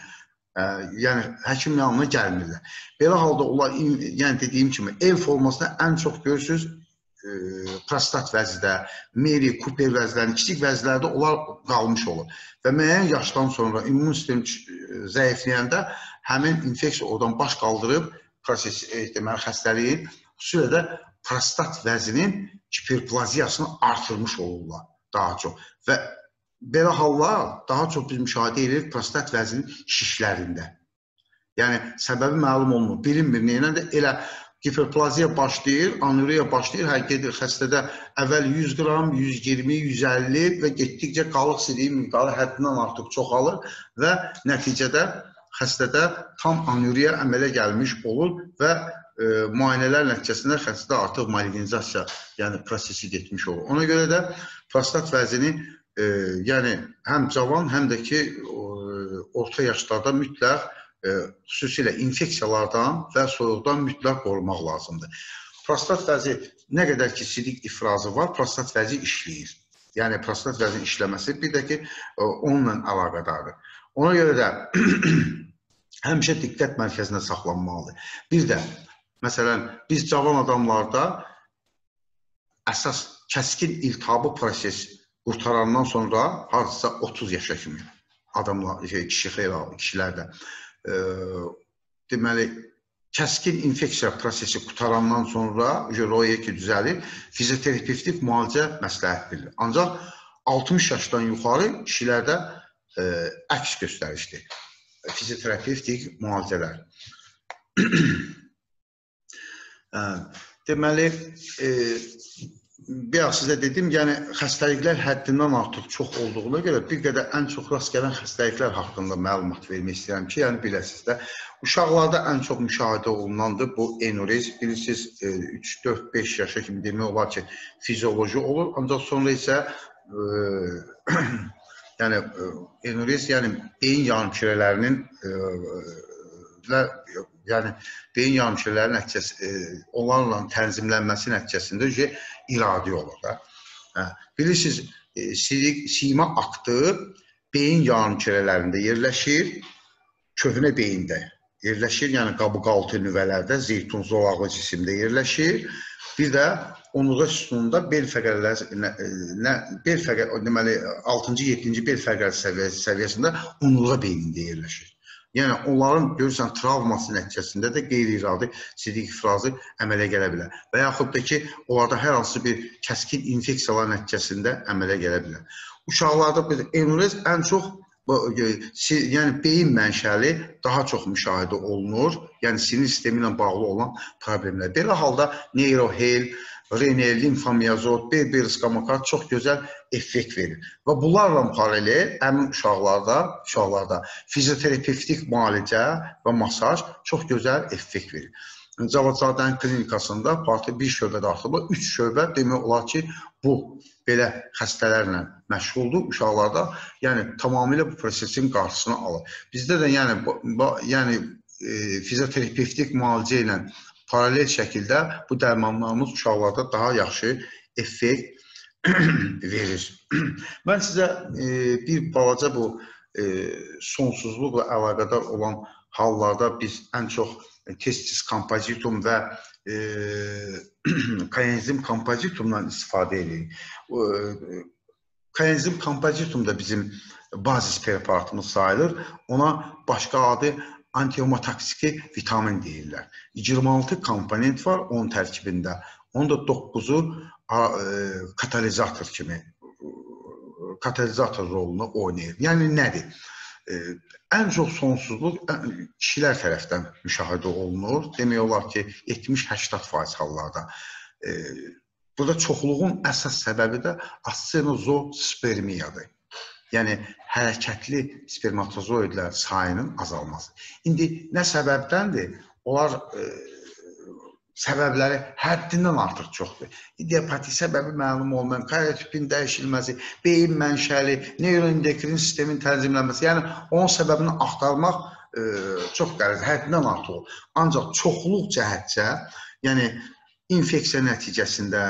həkimin yanına gəlmirlər. Belə halda onlar, yəni dediyim kimi, ev formasında ən çox görürsünüz, prostat vəzidə, meri, kuper vəzilərinin, kiçik vəzilərdə onlar qalmış olur və müəyyən yaşdan sonra immun sistemi zəifləyəndə həmin infeksiya oradan baş qaldırıb xəstəliyin, xüsusilə də prostat vəzinin hiperplaziyasını artırmış olurlar daha çox və belə hallar daha çox biz müşahidə edirik prostat vəzinin şişlərində. Yəni, səbəbi məlum olunur, bilinmir, neynə də elə hiperplaziya başlayır, anuriya başlayır, həqiqədir xəstədə əvvəl 100 qram, 120, 150 və getdikcə qalıq sidiyi miqdarı həddindən artıq çoxalır və nəticədə xəstədə tam anuriya əmələ gəlmiş olur və müayinələr nəticəsində xəstədə artıq maligizasiya, yəni prosesi getmiş olur. Ona görə də prostat vəzini həm cavan, həm də ki orta yaşlarda mütləq xüsusilə infeksiyalardan və soyuqdan mütləq qorumaq lazımdır. Prostat vəzi nə qədər ki sidik ifrazı var, prostat vəzi işləyir. Yəni, prostat vəzinin işləməsi bir də ki, onunla əlaqədardır. Ona görə də həmişə diqqət mərkəzində saxlanmalıdır. Bir də, məsələn, biz cavan adamlarda əsas kəskin iltihabı proses qurtarandan sonra haradasa 30 yaşa kimi kişilərdə deməli, kəskin infeksiya prosesi qutarandan sonra roya ki, düzəlir, fizioterapevtik müalicə məsləhət bilir. Ancaq 60 yaşdan yuxarı kişilərdə əks göstərişdir. Fizioterapevtik müalicələr. Deməli, bir az sizə dedim, yəni xəstəliklər həddindən artıq çox olduğuna görə bir qədər ən çox rast gələn xəstəliklər haqqında məlumat vermək istəyirəm ki, yəni biləsiniz də, uşaqlarda ən çox müşahidə olunandır bu enurez. Bilirsiniz, 3-4-5 yaşa kimi demək olar ki, fizioloji olur, ancaq sonra isə Yani enuris yani beyin yarımkürelərinin yani beyin yarımkürelərinin olanla tənzimlənməsi nəticəsində iradi olur da. Bilirsiniz, sima aktı beyin yarımkürelərində yerləşir, köhnə beyində yerləşir, yəni qabıqaltı nüvələrdə, zeytun zolağı cisimdə yerləşir. Bir də onuza sütununda bel fəqərləri, deməli 6-7-ci bel fəqərləri səviyyəsində onuza beynində yerləşir. Yəni onların görürsən travması nəticəsində də qeyri-iradi sidik ifrazı əmələ gələ bilər. Və yaxud da ki, onlarda hər hansı bir kəskin infeksiyalar nəticəsində əmələ gələ bilər. Uşaqlarda enuris ən çox yəni beyin mənşəli daha çox müşahidə olunur. Yəni sinir sistemi ilə bağlı olan problemlər. Belə halda Neuro-Heel, Reneel, Lymphomyosot, Berberis-Kamakartı çox gözəl effekt verir. Və bunlarla paralel həmin uşaqlarda fizioterapevtik müalicə və masaj çox gözəl effekt verir. Cavadzadənin klinikasında parti bir şöbədə artırılır. 3 şöbə demək olar ki, bu belə xəstələrlə məşğuldur uşaqlarda, yəni tamamilə bu prosesin qarşısını alır. Bizdə də yəni fizioterapevtik müalicə ilə paralel şəkildə bu dərmanlarımız uşaqlarda daha yaxşı effekt verir. Mən sizə bir balaca bu sonsuzluqla əlaqədar olan hallarda biz ən çox Testis Compositum və Coenzyme Compositumdan istifadə edirik. Coenzyme Compositum da bizim bazis preparatımız sayılır. Ona başqa adı antihomotoksiki vitamin deyirlər. 26 komponent var onun tərkibində. Onun da 9-u katalizator kimi, katalizator rolunu oynayır. Yəni nədir? Ən çox sonsuzluq kişilər tərəfdən müşahidə olunur. Demək olar ki, 70-80% hallarda. Burada çoxluğun əsas səbəbi də asenozoospermiyadır. Yəni, hərəkətli spermatozoidlər sayının azalması. İndi nə səbəbdəndir? Onlar səbəbləri həddindən artıq çoxdur. İdiopati səbəbi məlum olmayan, karyotipin dəyişilməsi, beyin mənşəli, neuroendokrin sistemin tənzimlənməsi, yəni onun səbəbini axtarmaq çox qəliz, həddindən artıq olur. Ancaq çoxluq cəhətcə, yəni infeksiya nəticəsində,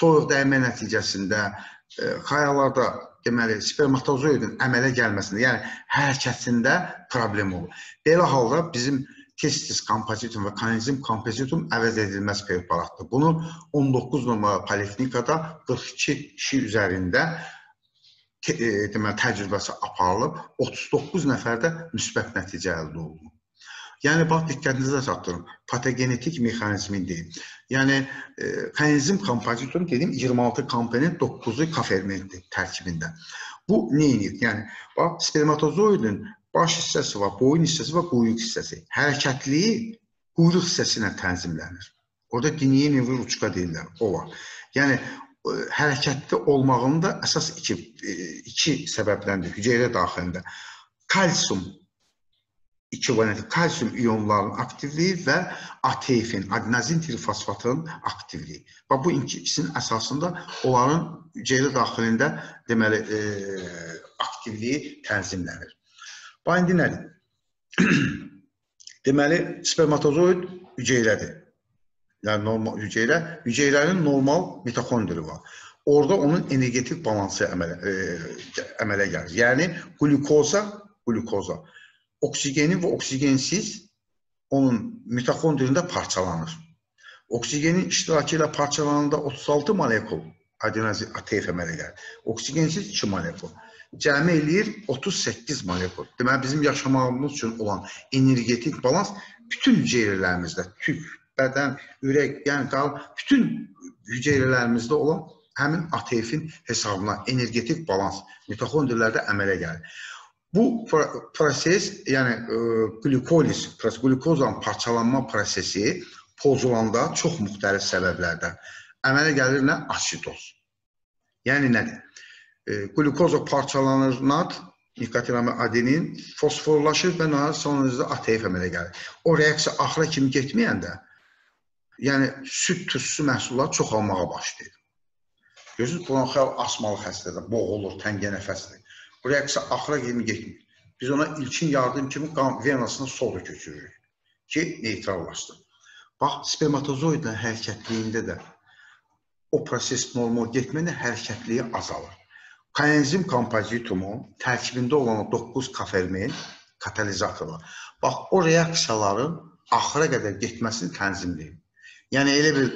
soyuq dəymə nəticəsində, xayalarda deməli, spermatozoidin əmələ gəlməsində, yəni hərəkətində problem olur. Belə halda bizim Testis Compositum və Coenzyme Compositum əvəz edilməz preparatdır. Bunu 19 nömrəli poliklinikada 42 kişi üzərində təcrübəsi aparılıb, 39 nəfərdə müsbət nəticə əldə olunub. Yəni, bax, diqqətinizə çatdırım, patogenetik mexanizmin deyim. Yəni, Coenzyme Compositum dediyim 26 komponent, 9-u kofermentdir tərkibində. Bu neyindir? Yəni, bax, spermatozoidin baş hissəsi var, boyun hissəsi və quyruq hissəsi. Hərəkətliyi quyruq hissəsi ilə tənzimlənir. Orada diniyə nevr uçqa deyirlər, o var. Yəni, hərəkətli olmağın da əsas iki səbəbdəndir, hüceyrə daxilində. Kalsium, kalsium iyonlarının aktivliyi və ATF-in, adenozin trifosfatının aktivliyi. Və bu ikisinin əsasında onların hüceyrə daxilində deməli, aktivliyi tənzimlənir. Bu, indi nədir? Deməli, spermatozoid hüceyrədir. Yəni, hüceyrənin normal mitokondri var. Orada onun energetik balansı əmələ gəlir. Yəni, glukoza, oksigeni və oksigensiz onun mitokondrində parçalanır. Oksigenin iştirakı ilə parçalanında 36 molekul ATF əmələ gəlir. Oksigensiz 2 molekul. Cəmi eləyir 38 molekul. Deməli, bizim yaşamağımız üçün olan energetik balans bütün hüceyrələrimizdə, tük, bədən, ürək, yəni qal, bütün hüceyrələrimizdə olan həmin ATF-in hesabına energetik balans mitokondrilərdə əmələ gəlir. Bu proses, yəni glukoliz, glukozanın parçalanma prosesi pozulanda çox müxtəlif səbəblərdən əmələ gəlir nə? Asidoz. Yəni nədir? Glukoza parçalanır, NAD, nikotinamid adenin fosforlaşır və sonrasında ATF əmələ gəlir. O reaksiya axıra kimi getməyəndə, yəni süd turşusu məhsulları çoxalmağa başlayır. Görürsünüz, bronxial asmalı xəstədə boğulur, təngə nəfəsdir. Bu reaksiya axıra kimi getmir. Biz ona ilkin yardım kimi qan venasına sola köçürürük ki neytrallaşsın. Bax, spermatozoidin hərəkətliyində də o proses normal getməklə hərəkətliyi azalır. Coenzyme Compositumun tərkibində olan 9 kafermin katalizatoru. Bax, o reaksiyaların axıra qədər getməsini tənzimləyir. Yəni, elə bir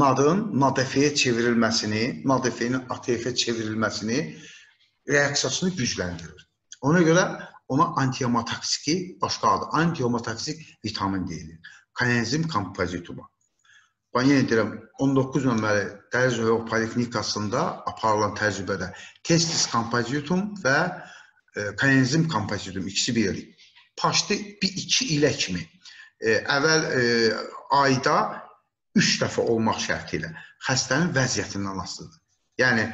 NAD-ın NADF-yə çevrilməsini, NADF-nin ATF-yə çevrilməsini, reaksiyasını gücləndirir. Ona görə ona antihomotoksiki, başqa adı, antihomotoksik vitamin deyilir. Coenzyme Composituma. Ben yenə deyirəm, 19 nömrəli Dərzi Hüquq Poliklinikasında aparılan təcrübədə Testis Compositum və Coenzyme Compositum ikisi bir yerlik. Paşda bir iki ilə kimi, əvvəl ayda 3 dəfə olmaq şərti ilə xəstənin vəziyyətindən asılıdır. Yəni,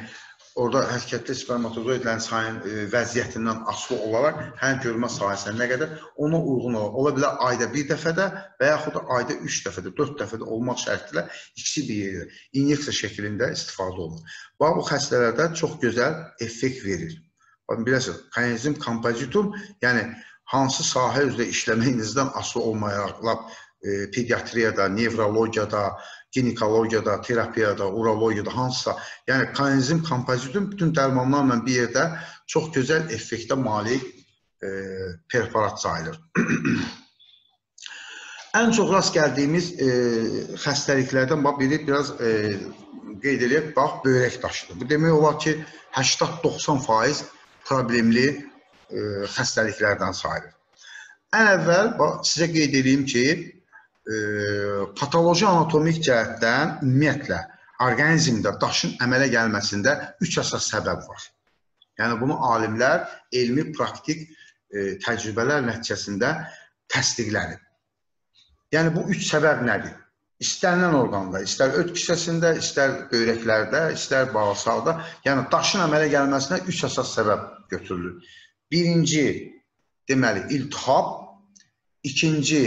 orada hərəkətli spermatozoidlərin sayının vəziyyətindən asılı olaraq həm görmə sahəsinə nə qədər ona uyğun olar. Ola bilər ayda 1 dəfədə və yaxud da ayda 3 dəfədə, 4 dəfədə olmaq şərtilə ikisi bir yerdə inyeksiya şəklində istifadə olunur. Və bu xəstələrdə çox gözəl effekt verir. Bakın, biləsiniz, Coenzyme Compositum, yəni hansı sahə üzrə işləməyinizdən asılı olmayaraq, pediatriyada, nevrologiyada, ginekologiyada, terapiyada, urologiyada, hansısa, yəni Coenzyme Compositum bütün dərmanlarla bir yerdə çox gözəl effektə malik preparat sayılır. Ən çox rast gəldiyimiz xəstəliklərdən biri biraz qeyd edək, bax, böyrək daşıdır. Bu demək olar ki, 80-90% problemli xəstəliklərdən sayılır. Ən əvvəl sizə qeyd edeyim ki, patoloji anatomik cəhətdən ümumiyyətlə, orqanizmdə daşın əmələ gəlməsində 3 əsas səbəb var. Yəni, bunu alimlər elmi, praktik təcrübələr nəticəsində təsdiqlənib. Yəni, bu 3 səbəb nədir? İstənilən orqanda, istər öd kisəsində, istər böyrəklərdə, istər bağırsaqda, yəni daşın əmələ gəlməsinə 3 əsas səbəb götürülür. Birinci, deməli, iltihab, ikinci,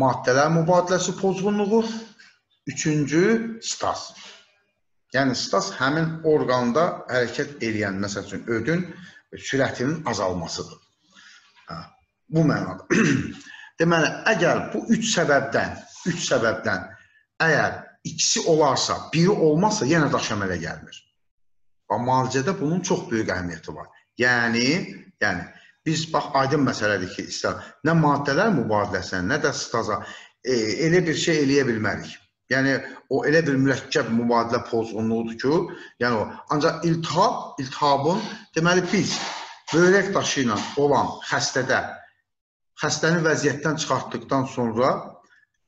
maddələr mübadiləsi pozğunluğu, üçüncü, stas. Yəni, stas həmin orqanda hərəkət eləyən, məsəl üçün, ödün sürətinin azalmasıdır. Bu mənada. Deməli, əgər bu üç səbəbdən əgər ikisi olarsa, biri olmazsa, yenə daş əmələ gəlmir. Və müalicədə bunun çox böyük əhəmiyyəti var. Yəni, biz, bax, aydın məsələdir ki, nə maddələr mübadiləsinə, nə də staza elə bir şey eləyə bilmərik. Yəni, o elə bir mürəkkəb mübadilə pozğunluğudur ki, yəni o, ancaq iltihabın, deməli, biz böyrək daşı ilə olan xəstədə, xəstəni vəziyyətdən çıxartdıqdan sonra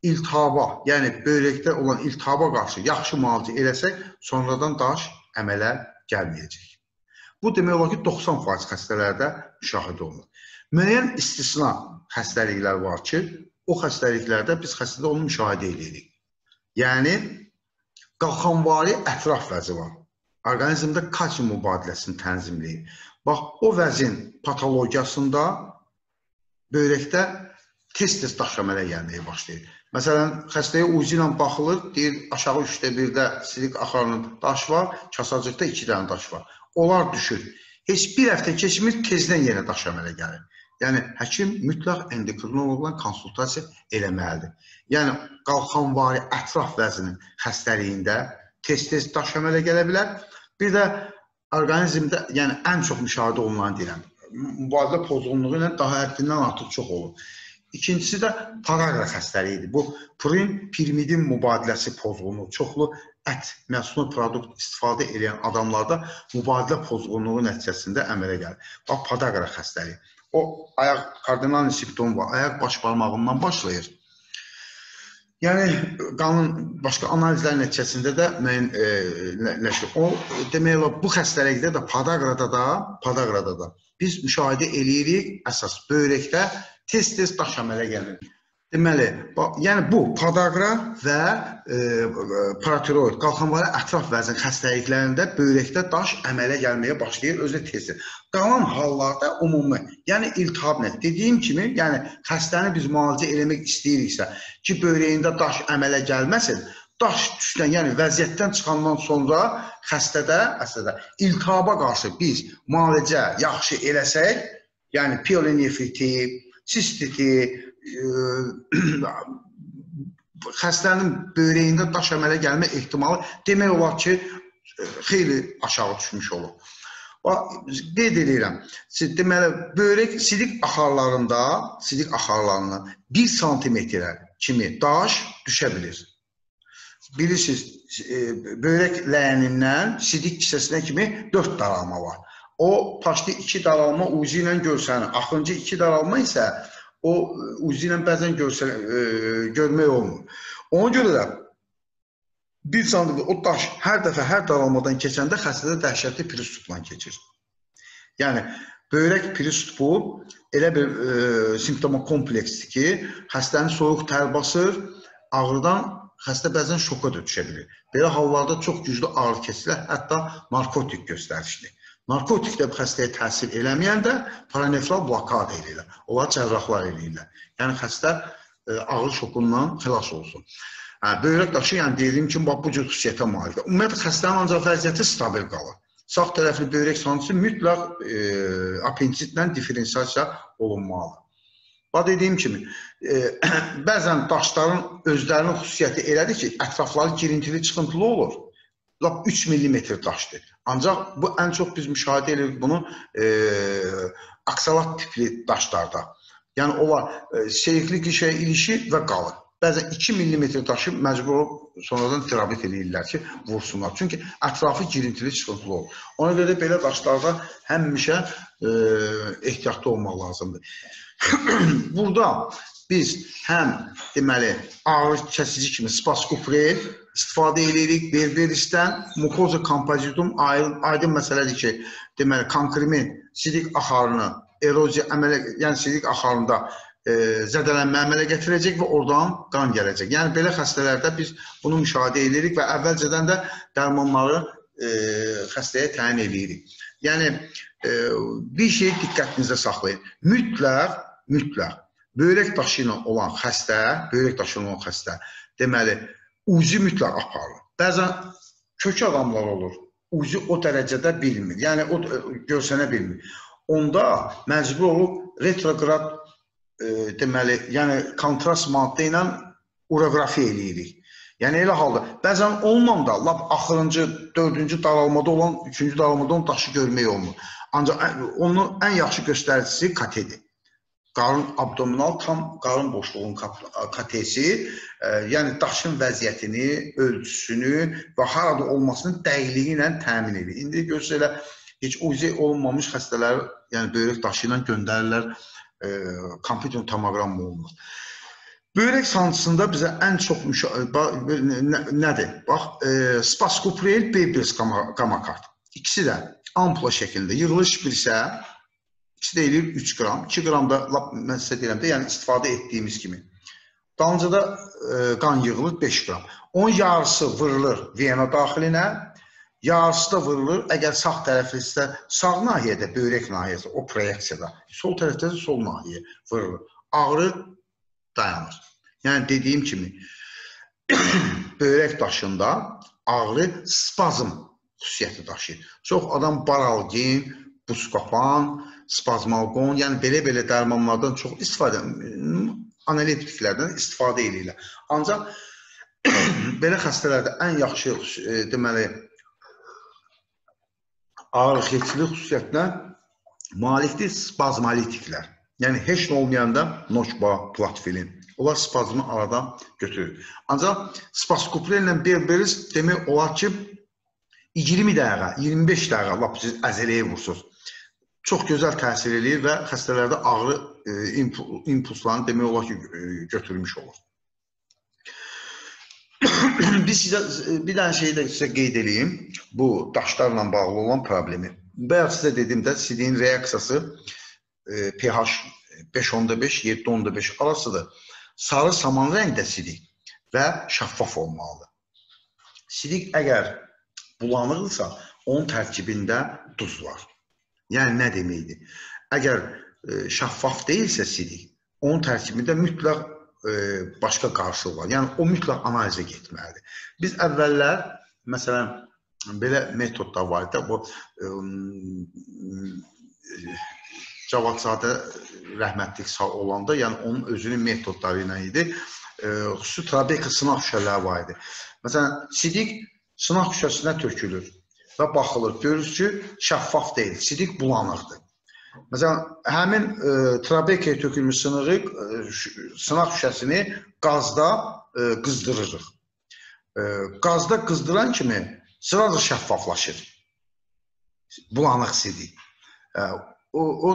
iltihaba, yəni böyrəkdə olan iltihaba qarşı yaxşı müalicə eləsək, sonradan daş əmələ gəlməyəcək. Bu, demək olar ki, 90% xəstələrdə müşahidə olunur. Müəyyən istisna xəstəliklər var ki, o xəstəliklərdə biz xəstədə onu müşahidə edirik. Yəni, qalxanvari ətraf vəzi var. Orqanizmdə kalsium mübadiləsini tənzimləyir. Bax, o vəzin patologiyasında böyrəkdə tez-tez daş əmələ gəlməyə başlayır. Məsələn, xəstəyə uzi ilə baxılır, deyir, aşağı 3-də 1-də silik axarının daş var, kasacıqda 2 dənə daş var. Onlar düşür. Heç bir həftə keçmir, tezdən yenə daş əmələ gəlir. Yəni, həkim mütləq endokrinoloqla konsultasiya eləməlidir. Yəni, qalxanvari ətraf vəzinin xəstəliyində tez-tez daş əmələ gələ bilər. Bir də orqanizmdə, yəni, ən çox müşahidə olunan deyirəm, mübadilə pozğunluğu ilə daha həddindən artıq çox olur. İkincisi də Paragra xəstəliyidir. Bu, pirimidin mübadiləsi pozğunluğu çoxlu ət, məhsul produkt istifadə edən adamlarda mübadilə pozğunluğu nəticəsində əmələ gəlir. Bax, Paragra xəstəliyi. O, ayaq kardinal simptomu var. Ayaq baş barmağından başlayır. Yəni, qanın başqa analizlər nəticəsində də müəyyənləşir. O, demək olar, bu xəstəlikdə də Padagrada da biz müşahidə eləyirik, əsas böyrəkdə tez-tez daş əmələ gəlir. Deməli, yəni bu, Padagra və paratiroid, qalxanvari ətraf vəzin xəstəliklərində böyrəkdə daş əmələ gəlməyə başlayır, özü tez-tez. Qalan hallarda umumi, yəni iltihab nədir? Dediyim kimi, yəni xəstəni biz müalicə eləmək istəyiriksə ki, böyrəyində daş əmələ gəlməsin, daş düşdən, yəni vəziyyətdən çıxandan sonra xəstədə, əslində, iltihaba qarşı biz müalicə yaxşı eləsək, yəni pielonefriti, sistiti, xəstənin böyrəyində daş əmələ gəlmə ehtimalı demək olar ki, xeyli aşağı düşmüş olur. Qeyd edirəm, deməli, böyrək sidik axarlarında 1 santimetrə kimi daş düşə bilir. Bilirsiniz, böyrək ləyənindən sidik kisəsinə kimi 4 daralma var. O, başda 2 daralma ucu ilə görsənir. Axırıncı 2 daralma isə o ucu ilə bəzən görmək olmur. Ona görə də, bir sandıqda o daş hər dəfə, hər daralmadan keçəndə xəstədə dəhşətli piristupla keçir. Yəni, böyrək piristupu elə bir simptoma kompleksdir ki, xəstənin soyuq tər basır, ağrıdan xəstə bəzən şoka düşə bilir. Belə hallarda çox güclü ağrı keçirlər, hətta narkotik göstərişdir. Narkotik də xəstəyə təsir eləməyən də paranefral blokad edirlər. Onlar cərrahlar edirlər. Yəni, xəstə ağrı şokundan xilas olsun. Böyrək daşı, yəni dediyim kimi, bu cür xüsusiyyətə malikdir. Ümumiyyətlə, xəstənin ancaq vəziyyəti stabil qalır. Sağ tərəfli böyrək sancısı mütləq apendisitlə diferensiasiya olunmalıdır. Və dediyim kimi, bəzən daşların özlərinin xüsusiyyəti elədir ki, ətrafları girintili, çıxıntılı olur. 3 mm daşdır. Ancaq bu ən çox biz müşahidə edirik bunu aksalat tipli daşlarda. Yəni, o var, seyrikli gişəyə ilişir və qalır. Bəzən 2 mm daşı məcbur olub sonradan terapet edirlər ki, vursunlar. Çünki ətrafı girintili çıxıntılı olur. Ona görə də belə daşlarda həmişə ehtiyatlı olmaq lazımdır. Burada biz həm ağrı kəsici kimi spaskupreel istifadə edirik, berberisdən, mucosa compositum aydın məsələdir ki, konkrimin sidik axarını, eroziya əmələ, yəni sidik axarında zədələnmə əmələ gətirəcək və oradan qan gələcək. Yəni, belə xəstələrdə biz bunu müşahidə edirik və əvvəlcədən də dərmanları xəstəyə təyin edirik. Yəni, bir şey diqqətinizə saxlayın. Mütləq, böyrək daşı ilə olan xəstə, deməli, ucu mütləq aparılır. Bəzən kök adamlar olur, ucu o dərəcədə bilmir, yəni o görsənə bilmir. Onda məcbur olub retrograd deməli, yəni kontrast maddə ilə urografiya eləyirik. Yəni, elə halda, bəzən olmam da, lab axırıncı, 4-cü daralmada olan, 3-cü daralmada olan daşı görmək olmur. Ancaq onun ən yaxşı göstəricisi katedir. Qarın abdominal, tam qarın boşluğunun katesi, yəni daşın vəziyyətini, ölçüsünü və harada olmasının dəqiqliyi ilə təmin edir. İndi görsə elə, heç uzi olunmamış xəstələr, yəni böyrək daşı ilə göndərirlər, kompüter tomoqramı olunur. Böyrək sancısında bizə ən çox nədir? Bax, spaskupreel, berberis qamakartı. İkisi də ampula şəkildə yığılış bir isə, ikisi də eləyir 3 qram, 2 qram da, mən sizə deyirəm də, yəni istifadə etdiyimiz kimi. Dalınca da qan yığılır 5 qram. Onun yarısı vırılır vena daxilinə, yarısı da vırılır, əgər sağ tərəflisə sağ nahiyədə, böyrək nahiyəsi, o proyeksiyada, sol tərəflisə sol nahiyə vırılır. Ağrı dayanır. Yəni, dediyim kimi, böyrək daşında ağrı spazm xüsusiyyəti daşıyır. Çox adam baralgin, buskapan, spazmalgon, yəni belə-belə dərmanlardan çox istifadə, analitiklərdən istifadə edirlər. Ancaq belə xəstələrdə ən yaxşı, deməli, ağrı keçili xüsusiyyətinə malikdir spazmalitiklər. Yəni, heç nə olmayanda noçba, platfilin. Onlar spazmı aradan götürür. Ancaq spaskupreel ilə berberis demək olar ki, 20 dəqiqə, 25 dəqiqə, lap siz əzələyə vursunuz. Çox gözəl təsir eləyir və xəstələrdə ağrı impulslarını demək olar ki, götürmüş olur. Bir dənə şeyi də sizə qeyd edeyim, bu daşlarla bağlı olan problemi. Bayaq sizə dediyimdə sidiyin reaksiyası pH 5,5, 7,5 arasıdır. Sarı saman rəngdə sidik və şəffaf olmalıdır. Sidik əgər bulanırsa, onun tərkibində duz var. Yəni, nə deməkdir? Əgər şəffaf deyilsə sidik, onun tərkibində mütləq başka qarşılığı var. Yəni, o mütləq analizə getməlidir. Biz əvvəllər, məsələn, belə metodlar var idi. Bu, Cavadzadə rəhmətlik sağ olanda, yəni onun özünün metodları ilə idi. Xüsusi trabeka sınaq şüşələri var idi. Məsələn, sidik sınaq şüşəsinə tökülür və baxılır. Görürüz ki, şəffaf deyil, sidik bulanıqdır. Məsələn, həmin trabekaya tökülmüş sınaq şüşəsini qazda qızdırırıq. Qazda qızdıran kimi sıradır şəffaflaşır, bulanıq sidik. O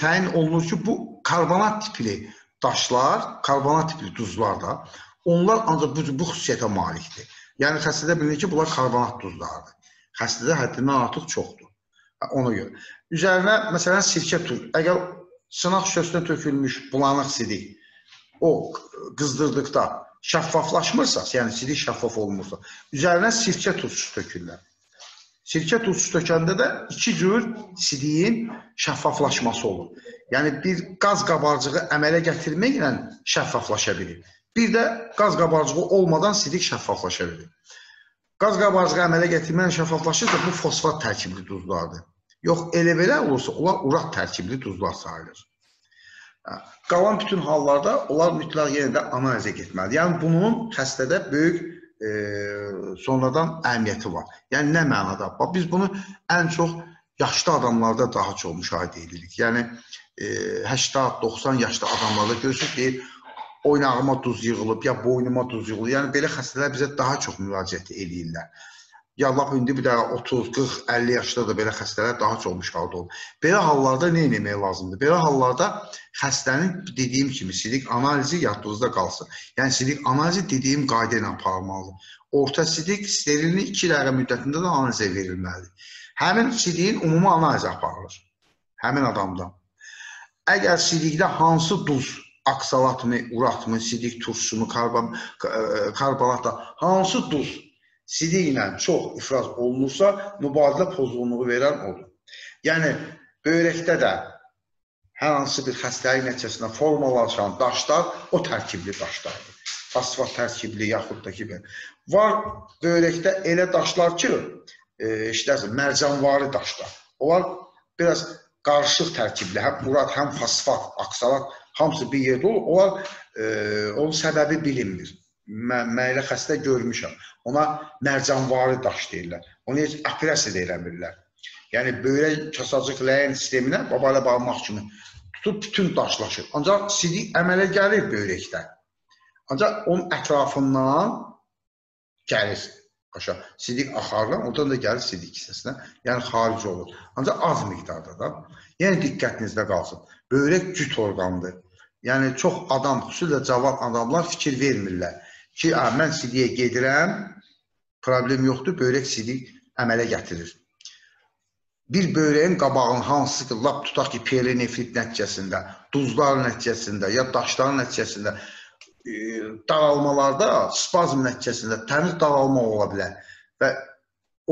təyin olunur ki, bu karbonat tipli daşlar, karbonat tipli duzlar da, onlar ancaq bu xüsusiyyətə malikdir. Yəni, xəstədə bilinir ki, bunlar karbonat duzlardır. Xəstədə həddindən artıq çoxdur. Ona görə. Üzərinə, məsələn, sirkə tür. Əgər sınaq şüşəsinə tökülmüş bulanıq sidik, o qızdırdıqda şəffaflaşmırsa, yəni sidik şəffaf olmursa, üzərinə sirkə turşusu tökürlər. Sirkə turşusu tökəndə də iki cür sidiyin şəffaflaşması olur. Yəni, bir qaz qabarcığı əmələ gətirməklə şəffaflaşa bilir. Bir də qaz qabarcığı olmadan sidik şəffaflaşa bilir. Qaz qabarcığı əmələ gətirməklə şəffaflaşırsa, bu fosfat tərkibli duzlardır. Yox, elə-belə olursa, onlar urat tərkibli duzlar sayılır. Qalan bütün hallarda onlar mütləq yenə də analizə getməlidir. Yəni, bunun xəstədə böyük sonradan əhəmiyyəti var. Yəni, nə mənada? Bax, biz bunu ən çox yaşlı adamlarda daha çox müşahidə edirik. Yəni, 80-90 yaşlı adamlarda görürsünüz deyil, oynağıma duz yığılıb, ya boynuma duz yığılıb. Yəni, belə xəstələr bizə daha çox müraciət edirlər. Ya, laf, indi bir dəqiqə 30, 40, 50 yaşda da belə xəstələr daha çox müşahidə olur. Belə hallarda nə eləmək lazımdır? Belə hallarda xəstənin, dediyim kimi, sidik analizi yadınızda qalsın. Yəni, sidik analizi dediyim qayda ilə aparılmalıdır. Orta sidik sterilini 2 dəqiqə müddətində də analizə verilməlidir. Həmin sidiyin umumi analizi aparılır. Həmin adamdan. Əgər sidikdə hansı duz, aksalat mı, urat mı, sidik turşusu mu, karbolat da, hansı duz sidik ilə çox ifraz olunursa, mübadilə pozğunluğu verən odur. Yəni, böyrəkdə də hər hansı bir xəstəlik nəticəsində formalaşan daşlar o tərkibli daşlardır. Fosfat tərkibli yaxud da ki, var böyrəkdə elə daşlar ki, mərcanvari daşlar. Onlar biraz qarışıq tərkibli, həm urat, həm fosfat, aksalat, hamısı bir yerdə olur, onun səbəbi bilinmir. Mən elə xəstə görmüşəm. Ona mərcanvari daş deyirlər. Onu heç apresiya da eləmirlər. Yəni, böyrək kasacıq ləyən sisteminə babayla bağlamaq kimi tutub bütün daşlaşır. Ancaq sidik əmələ gəlir böyrəkdən. Ancaq onun ətrafından gəlir. Sidik axarlan, oradan da gəlir sidik hissəsinə. Yəni, xarici olur. Ancaq az miqdarda da. Yəni, diqqətinizdə qalsın. Böyrək cüt orqandır. Yəni, çox adam, xüsusilə cavan adamlar fikir vermirlər. Ki, mən sidiyə gedirəm, problem yoxdur, böyrək sidik əmələ gətirir. Bir böyrəyin qabağının hansı ki, lap tutaq ki, perineefrit nəticəsində, duzların nəticəsində, ya daşların nəticəsində, daralmalarda, spazm nəticəsində təmiz daralma ola bilər. Və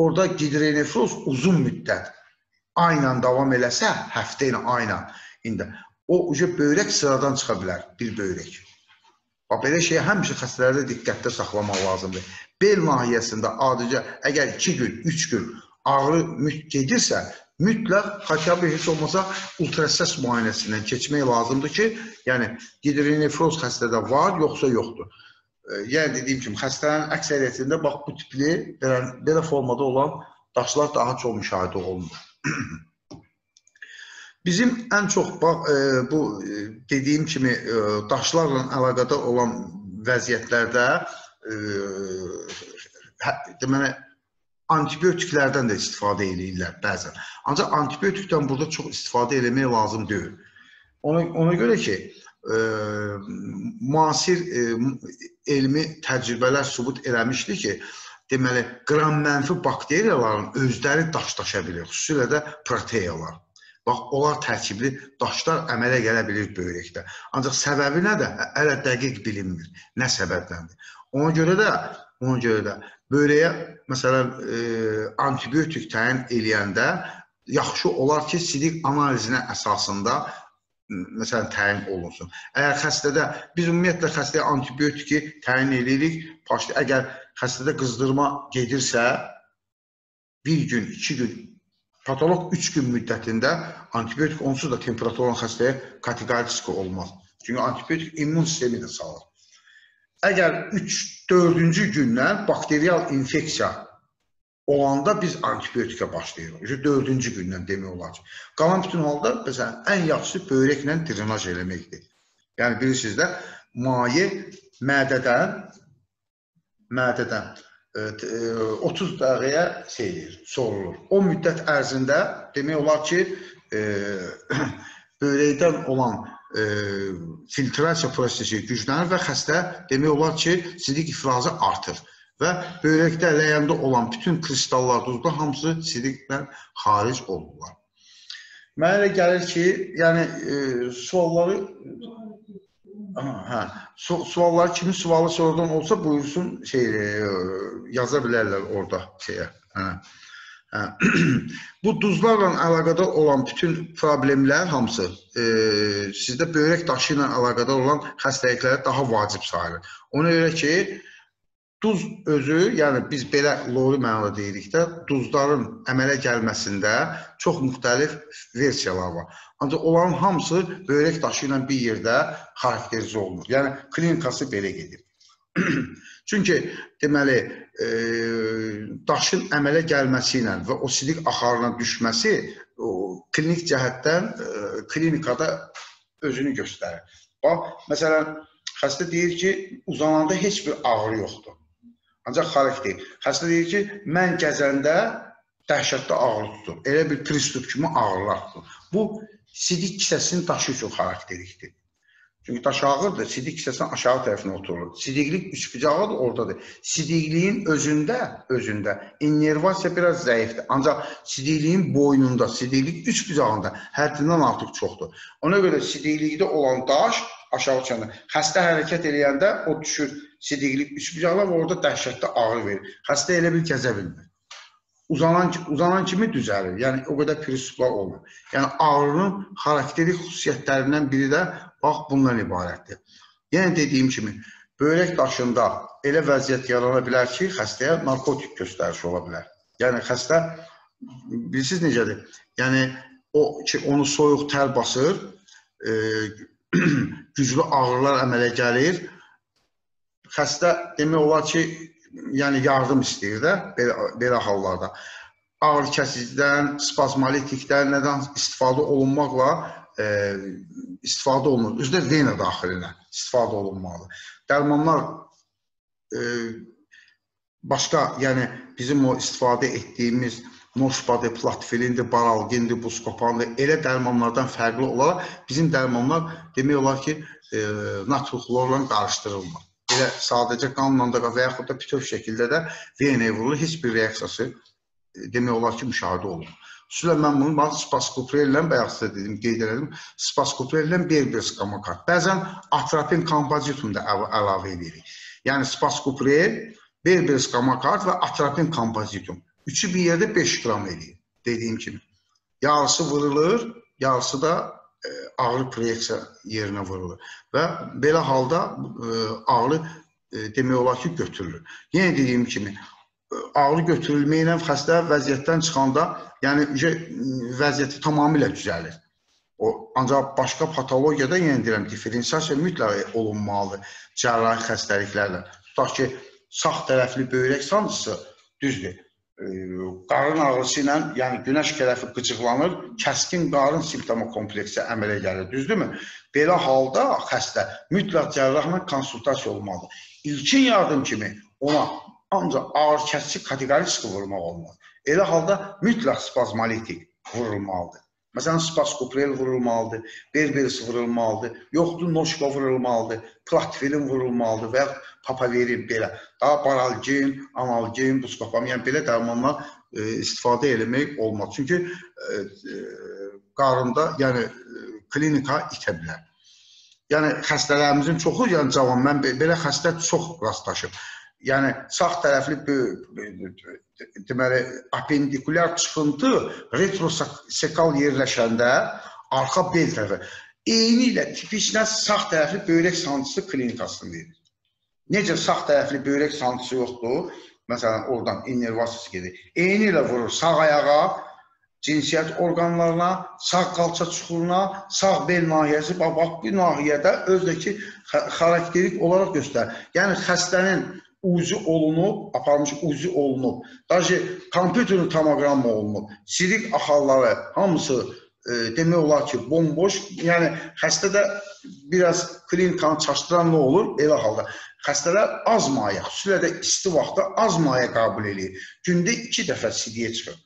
orada gidrenefroz uzun müddət aynan davam eləsə, həftə ilə aynan indi. O, böyrək sıradan çıxa bilər, bir böyrək. Belə şeyə həmişə xəstələrdə diqqətdə saxlamaq lazımdır. Bel nahiyyəsində adicə, əgər 2 gün, 3 gün ağrı gedirsə, mütləq xəstəyə heç olmasa ultrasəs müayənəsindən keçmək lazımdır ki, yəni, qidrinefroz xəstədə var, yoxsa yoxdur. Yəni, dediyim kimi, xəstələrin əksəriyyətində bax, bu tipli, belə formada olan daşlar daha çox müşahidə olunur. Bizim ən çox bu, dediyim kimi, daşlarla əlaqədar olan vəziyyətlərdə antibiotiklərdən də istifadə edirlər bəzən. Ancaq antibiotikdən burada çox istifadə eləmək lazım deyil. Ona görə ki, müasir elmi təcrübələr sübut eləmişdi ki, deməli, qram-mənfi bakteriyaların özləri daşlaşa bilir, xüsusilə də proteyalar. Bax, onlar tərkibli daşlar əmələ gələ bilir böyrəkdə. Ancaq səbəbinə də hələ dəqiq bilinmir. Nə səbəbdəndir? Ona görə də böyrəyə, məsələn, antibiotik təyin eləyəndə yaxşı olar ki, sidik analizinə əsasında məsələn, təyin olunsun. Əgər xəstədə, biz ümumiyyətlə xəstəyə antibiotiki təyin edirik, əgər xəstədə qızdırma gedirsə, bir gün, iki gün, patolog 3 gün müddətində antibiotik onsuz da temperatur olan xəstəyə kateqorisi olmaz. Çünki antibiotik immun sistemi də sağlar. Əgər 3-4-cü gündən bakterial infeksiya olanda biz antibiotika başlayırıq. 4-cü gündən demək olar ki. Qalan bütün halda, məsələn, ən yaxşısı böyrəklə drenaj eləməkdir. Yəni, bilirsiniz də, maye mədədən 30 dəqiqəyə sorulur. O müddət ərzində demək olar ki, böyrəkdən olan filtrasiya prosesi güclənir və xəstə demək olar ki, sidik ifrazı artır və böyrəkdə ləyəndə olan bütün kristallar duzda hamısı sidikdən xaric olurlar. Mənə elə gəlir ki, yəni sualları kimi sualı sorudan olsa buyursun, yaza bilərlər orada şeyə. Bu duzlarla əlaqadar olan bütün problemlər hamısı sizdə böyrək daşı ilə əlaqadar olan xəstəliklərə daha vacib sayılır. Ona görə ki, duz özü, yəni biz belə lori mənada deyirik də, duzların əmələ gəlməsində çox müxtəlif versiyalar var. Ancaq onların hamısı böyrək daşı ilə bir yerdə xarakterizə olunur. Yəni, klinikası belə gedir. Çünki, deməli, daşın əmələ gəlməsi ilə və o sidik axarına düşməsi klinik cəhətdən klinikada özünü göstərir. Bax, məsələn, xəstə deyir ki, uzananda heç bir ağrı yoxdur. Ancaq xarakter. Xəstə deyir ki, mən gəzəndə dəhşətli ağrı tutur. Elə bir pristup kimi ağrılar tutur. Bu, sidik kisəsinin daşı üçün xarakterikdir. Çünki daş ağırdır, sidik hissəsinin aşağı tərəfinə oturur. Sidiklik üçbucağı da oradadır. Sidikliyin özündə innervasiya biraz zəifdir. Ancaq sidikliyin boynunda, sidiklik üçbucağında həddindən artıq çoxdur. Ona görə sidiklikdə olan daş aşağı çəndə. Xəstə hərəkət eləyəndə o düşür sidiklik üçbucağına və orada dəhşətli ağrı verir. Xəstə elə bil gəzə bilmir. Uzanan kimi düzəlir, yəni o qədər prinsiplar olmur. Yəni ağrının xarakterik xüsusiyyətlərindən biri də bax bundan ibarətdir. Yəni dediyim kimi, böyrək daşında elə vəziyyət yarana bilər ki, xəstəyə narkotik göstərişi ola bilər. Yəni xəstə, bilirsiniz necədir? Yəni onu soyuq tər basır, güclü ağrılar əmələ gəlir. Xəstə demək olar ki, yəni yardım istəyir də belə hallarda. Ağrı kəsicdən, spazmolitikdən nədən istifadə olunmaqla istifadə olunur. Üzdə vena daxilinə istifadə olunmalı. Dərmanlar başqa, yəni bizim o istifadə etdiyimiz noşbadır, platfilindir, baralgindir, buskopandır, elə dərmanlardan fərqli olaraq bizim dərmanlar demək olar ki, natriumxlorla qarışdırılmır. Belə sadəcə qanla da və yaxud da bütöv şəkildə də VNA vurulur, heç bir reaksiyası demək olar ki, müşahidə olunur. Xüsusilə mən bunu Spascupreel ilə bayaqda dedim, qeyd elədim, Spascupreel ilə Berberis-Kamakartlı. Bəzən Atropin Compositum da əlavə edirik. Yəni Spascupreel, Berberis-Kamakartlı və Atropin Compositum. Üçü bir yerdə 5 qram edir, dediyim kimi. Yarısı vurulur, yarısı da ağrı proyeksiya yerinə vurulur və belə halda ağrı demək olar ki, götürülür. Yenə dediyim kimi, ağrı götürülməklə xəstə vəziyyətdən çıxanda, yəni vəziyyəti tamamilə düzəlir. Ancaq başqa patologiyada, yenə deyirəm, diferensiasiya mütləq olunmalıdır cərrahi xəstəliklərlə. Tutaq ki, sağ tərəfli böyrək sancısı düzdür. Qarın ağrısı ilə, yəni günəş kələfi qıcıqlanır, kəskin qarın simptomu kompleksi əmələ gəlir, düzdürmü? Belə halda xəstə mütləq cərrahla konsultasiya olmalıdır. İlkin yardım kimi ona ancaq ağır kəsici kateqorisi vurmaq olmaz. Elə halda mütləq spazmolitik vurulmalıdır. Məsələn, Spascupreel vurulmalıdır, Berberis vurulmalıdır, yoxdur noşka vurulmalıdır, platfilin vurulmalıdır və yaxud papaverin belə. Daha baralgin, analgin, buskopam, yəni belə dərmanlar istifadə eləmək olmaz. Çünki qarında, yəni klinika itə bilər. Yəni xəstələrimizin çoxu, yəni cavan, mən belə xəstə çox rastlaşıb. Yəni, sağ tərəfli apendikulyar çıxıntı retrosekal yerləşəndə arxa bel tərəfi. eyniyle tipiçinə sağ tərəfli böyrək sancısı klinikasını verir. Necə sağ tərəfli böyrək sancısı yoxdur? Məsələn, oradan innervasiyası gedir. Eyniyle vurur sağ ayağa, cinsiyyət orqanlarına, sağ qalça çuxuruna, sağ bel nahiyəsi, bax bu nahiyədə özdəki xarakterik olaraq göstərir. Yəni, xəstənin uzi olunub, aparmış uzi olunub, daşı kompüterin tomoqramı olunub, sidik axarları hamısı demək olar ki, bomboş. Yəni, xəstədə biraz klinikanı çaşdıran nə olur? Elə halda. Xəstələr az maya, xüsusilə də isti vaxtda az maya qabil eləyir. Gündə 2 dəfə sidiyə çıxır.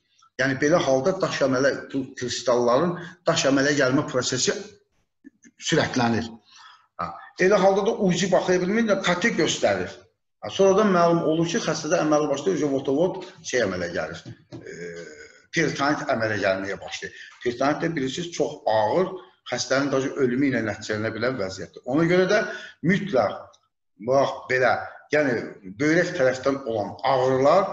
Yəni, belə halda daş əmələ, kristalların daş əmələ gəlmə prosesi sürətlənir. Elə halda da uzi baxıya bilməyinlə katik göstərir. Sonradan məlum olur ki, xəstədə əməli başlayır, jovot-ovot şey əmələ gəlir, peritonit əmələ gəlməyə başlayır. Peritonit də bilirsiniz, çox ağır, xəstənin daşı ölümü ilə nəticələnə bilən vəziyyətdir. Ona görə də mütləq, bax, belə, yəni, böyrək tərəfdən olan ağrılar,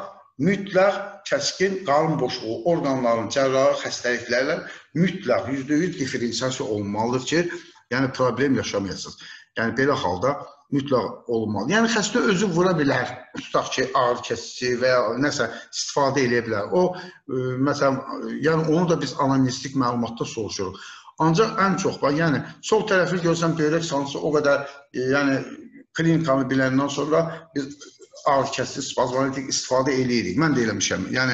mütləq kəskin qarın boşluğu, orqanların cərrahi xəstəliklərlə mütləq %100 diferensiasiya olmalıdır ki, yəni problem yaşamayasınız. Yəni belə halda mütləq olmalıdır. Yəni xəstə özü vura bilər, tutaq ki, ağrı kəsici və ya nəsə istifadə edə bilər. O, məsələn, yəni onu da biz anamnestik məlumatda soruşuruq. Ancaq ən çox, yəni sol tərəfi görsən, böyrək sancısı o qədər, yəni klinikanı biləndən sonra biz ağır kəsici spazmolitik istifadə eləyirik. Mən də eləmişəm. Yəni,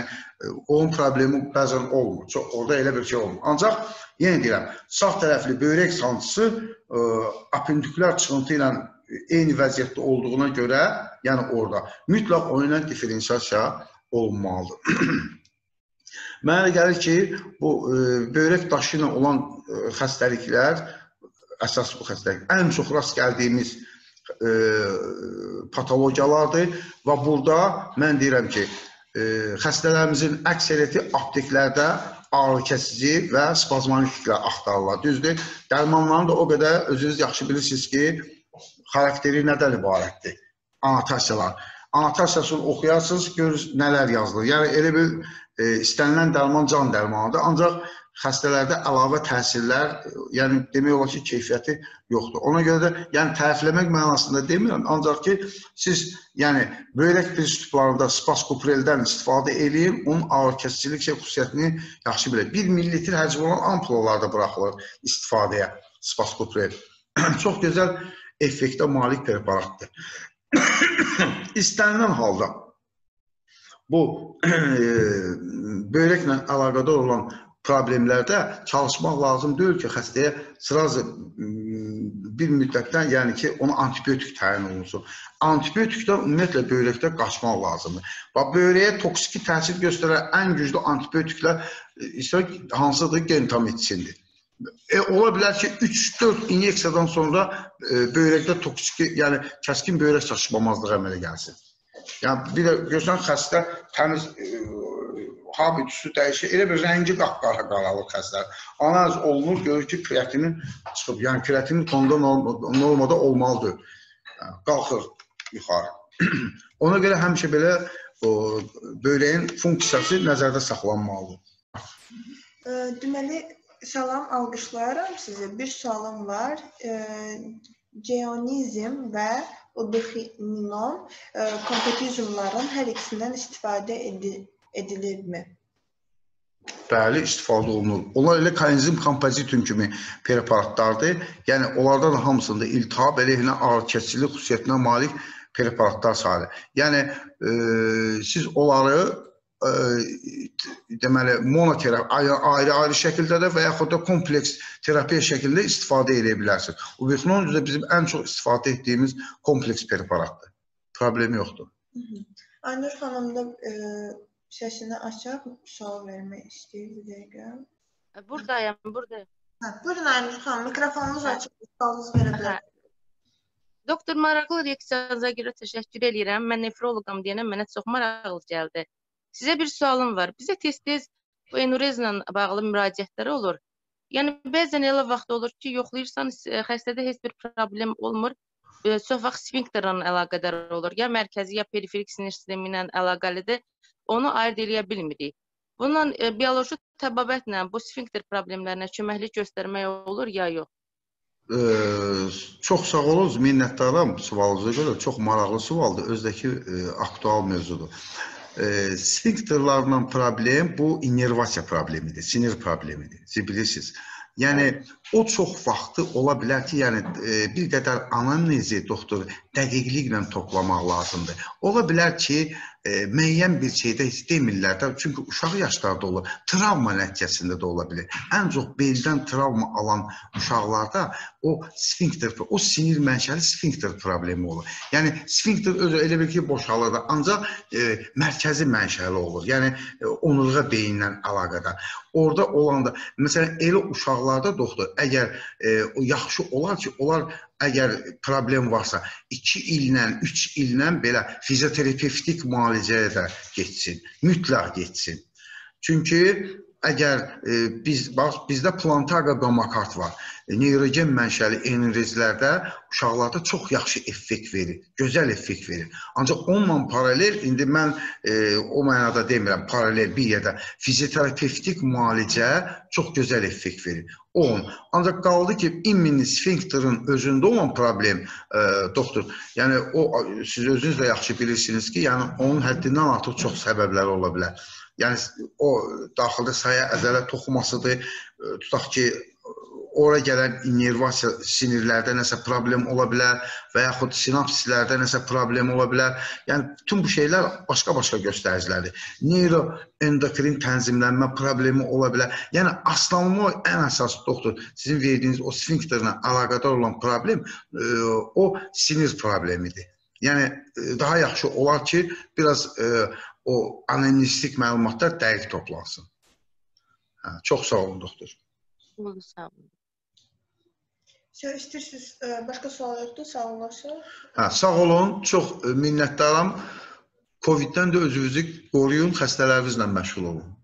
onun problemi bəzən olmur. Orada elə bir şey olmur. Ancaq, yenə deyirəm, sağ tərəfli böyrək sancısı apendikülər çıxıntı ilə eyni vəziyyətdə olduğuna görə, yəni orada mütləq o ilə diferensiasiya olmalıdır. Mənə gəlir ki, bu böyrək daşı ilə olan xəstəliklər, əsas bu xəstəlik, ən çox rast gəldiyimiz patologiyalardır və burada mən deyirəm ki, xəstələrimizin əksəriyyəti apteklərdə ağrı kəsici və spazmolitiklə axtarırlar, düzdür. Dərmanların da o qədər özünüz yaxşı bilirsiniz ki, xarakteri nədən ibarətdir? Anotasiyalar. Anotasiyasını oxuyarsınız, görürsünüz nələr yazılır. Yəni, elə bir istənilən dərman can dərmanıdır, ancaq xəstələrdə əlavə təsirlər, yəni demək olar ki, keyfiyyəti yoxdur. Ona görə də, yəni tərifləmək mənasında demirəm, ancaq ki, siz, yəni, böyrək prinsiplarında spaskupreldən istifadə edin, onun ağır kəsicilik xüsusiyyətini yaxşı bilir. 1 ml həcmi olan ampulalarda buraxılır istifadəyə spaskuprel. Çox gözəl effektə malik preparatdır. İstənilən halda bu böyrəklə əlaqədar olan problemlərdə çalışmaq lazım deyil ki, xəstəyə sırası bir müddətdən, yəni ki, ona antibiotik təyin olunsun. Antibiotikdən ümumiyyətlə böyrəkdə qaçmaq lazımdır. Və böyrəyə toksiki təsir göstərən ən güclü antibiotiklər hansıdır? Gentamicsindir. Ola bilər ki, 3-4 inyeksiyadan sonra böyrəkdə toksiki, yəni kəskin böyrək çatışmamazlığı əmələ gəlsin. Yəni, bir də görsən, xəstə təmiz habitüsü dəyişir, elə bir rəngi qapqara qaralıq xəstələr. Analiz olunur, görür ki, kreatinin çıxıb, yəni kreatinin tonda normada olmalıdır. Qalxır yuxarı. Ona görə həmişə belə böyrəyin funksiyası nəzərdə saxlanmalıdır. Deməli, salam, alqışlayıram sizə. Bir sualım var. Ceonizm və obexininom kompetizmların hər ikisindən istifadə edilir. Bəli, istifadə olunur. Onlar elə Coenzyme Compositum kimi preparatlardır. Yəni, onlardan hamısında iltihab, əleyhinə ağır kəsicilik xüsusiyyətinə malik preparatlar sayılır. Yəni, siz onları deməli, monoterapi, ayrı-ayrı şəkildə də və yaxud da kompleks terapiya şəkildə istifadə edə bilərsiniz. Obexinol üzrə bizim ən çox istifadə etdiyimiz kompleks preparatdır. Problemi yoxdur. Aynur xanım da səsini açaq, sual vermək istəyir bir dəqiqə. Buradayım, buradayım. Buyurun, Aynur xanım, mikrofonunuz açıq, sualınız verə bilərsiniz. Doktor, maraqlı reaksiyanıza görə təşəkkür edirəm. Mən nefrologam deyənəm, mənə çox maraqlı gəldi. Sizə bir sualım var. Bizə tez-tez bu enurezlə bağlı müraciətləri olur. Yəni, bəzən elə vaxt olur ki, yoxlayırsanız, xəstədə heç bir problem olmur. Çox vaxt sfinkterlə əlaqədar olur. Ya mərkəzi, ya periferik sinir sistemi ilə əlaqəlidir. Onu ayırt eləyə bilmirik. Bununla bioloji təbabətlə bu sfinkter problemlərinə köməklik göstərmək olur, ya yox? Çox sağ olunuz, minnətdaram sualınıza görə. Çox maraqlı sualdır, özdəki aktual mövzudur. Sinktorlarla problem bu innervasiya problemidir, sinir problemidir, siz bilirsiniz. Yəni, o çox vaxtı ola bilər ki, yəni, bir qədər anamnezi doktor dəqiqliklə toplamaq lazımdır. Ola bilər ki, müəyyən bir şeydə heç demirlər də, çünki uşaq yaşlarda olur, travma nəticəsində də ola bilir. Ən çox beldən travma alan uşaqlarda o sfinkter, o sinir mənşəli sfinkter problemi olur. Yəni, sfinkter özü elə bir ki, boşalır da, ancaq mərkəzi mənşəli olur, yəni onurğa beynindən əlaqədar. Orada olanda, məsələn, elə uşaqlarda doktor, əgər yaxşı olar ki, onlar əgər problem varsa, 2 illə, 3 illə belə fizioterapevtik müalicəyə də geçsin, mütləq geçsin. Çünki əgər bizdə Plantago qamakart var, neurogen mənşəli enerjilərdə uşaqlarda çox yaxşı effekt verir, gözəl effekt verir. Ancaq onunla paralel, indi mən o mənada demirəm, paralel bir yerdə fizioterapevtik müalicə çox gözəl effekt verir. Ancaq qaldı ki, immini sfinkterin özündə olan problem, doktor, yəni siz özünüz də yaxşı bilirsiniz ki, yəni onun həddindən artıq çox səbəbləri ola bilər. Yəni o daxildə saya əzələ toxumasıdır, tutaq ki, ora gələn innervasiya sinirlərdə nəsə problem ola bilər və yaxud sinapsislərdə nəsə problem ola bilər. Yəni, bütün bu şeylər başqa-başqa göstəricilərdir. Neuroendokrin tənzimlənmə problemi ola bilər. Yəni, aslanma ən əsas, doktor, sizin verdiyiniz o sfinkterlə əlaqədar olan problem o sinir problemidir. Yəni, daha yaxşı olar ki, biraz o analitik məlumatlar dəqiq toplansın. Çox sağ olun, doktor. Çox sağ olun. İstəyirsiniz, başqa sual yoxdur, sağ olun. Sağ olun, çox minnətdaram. Covid-dən də özünüzü qoruyun, xəstələrinizlə məşğul olun.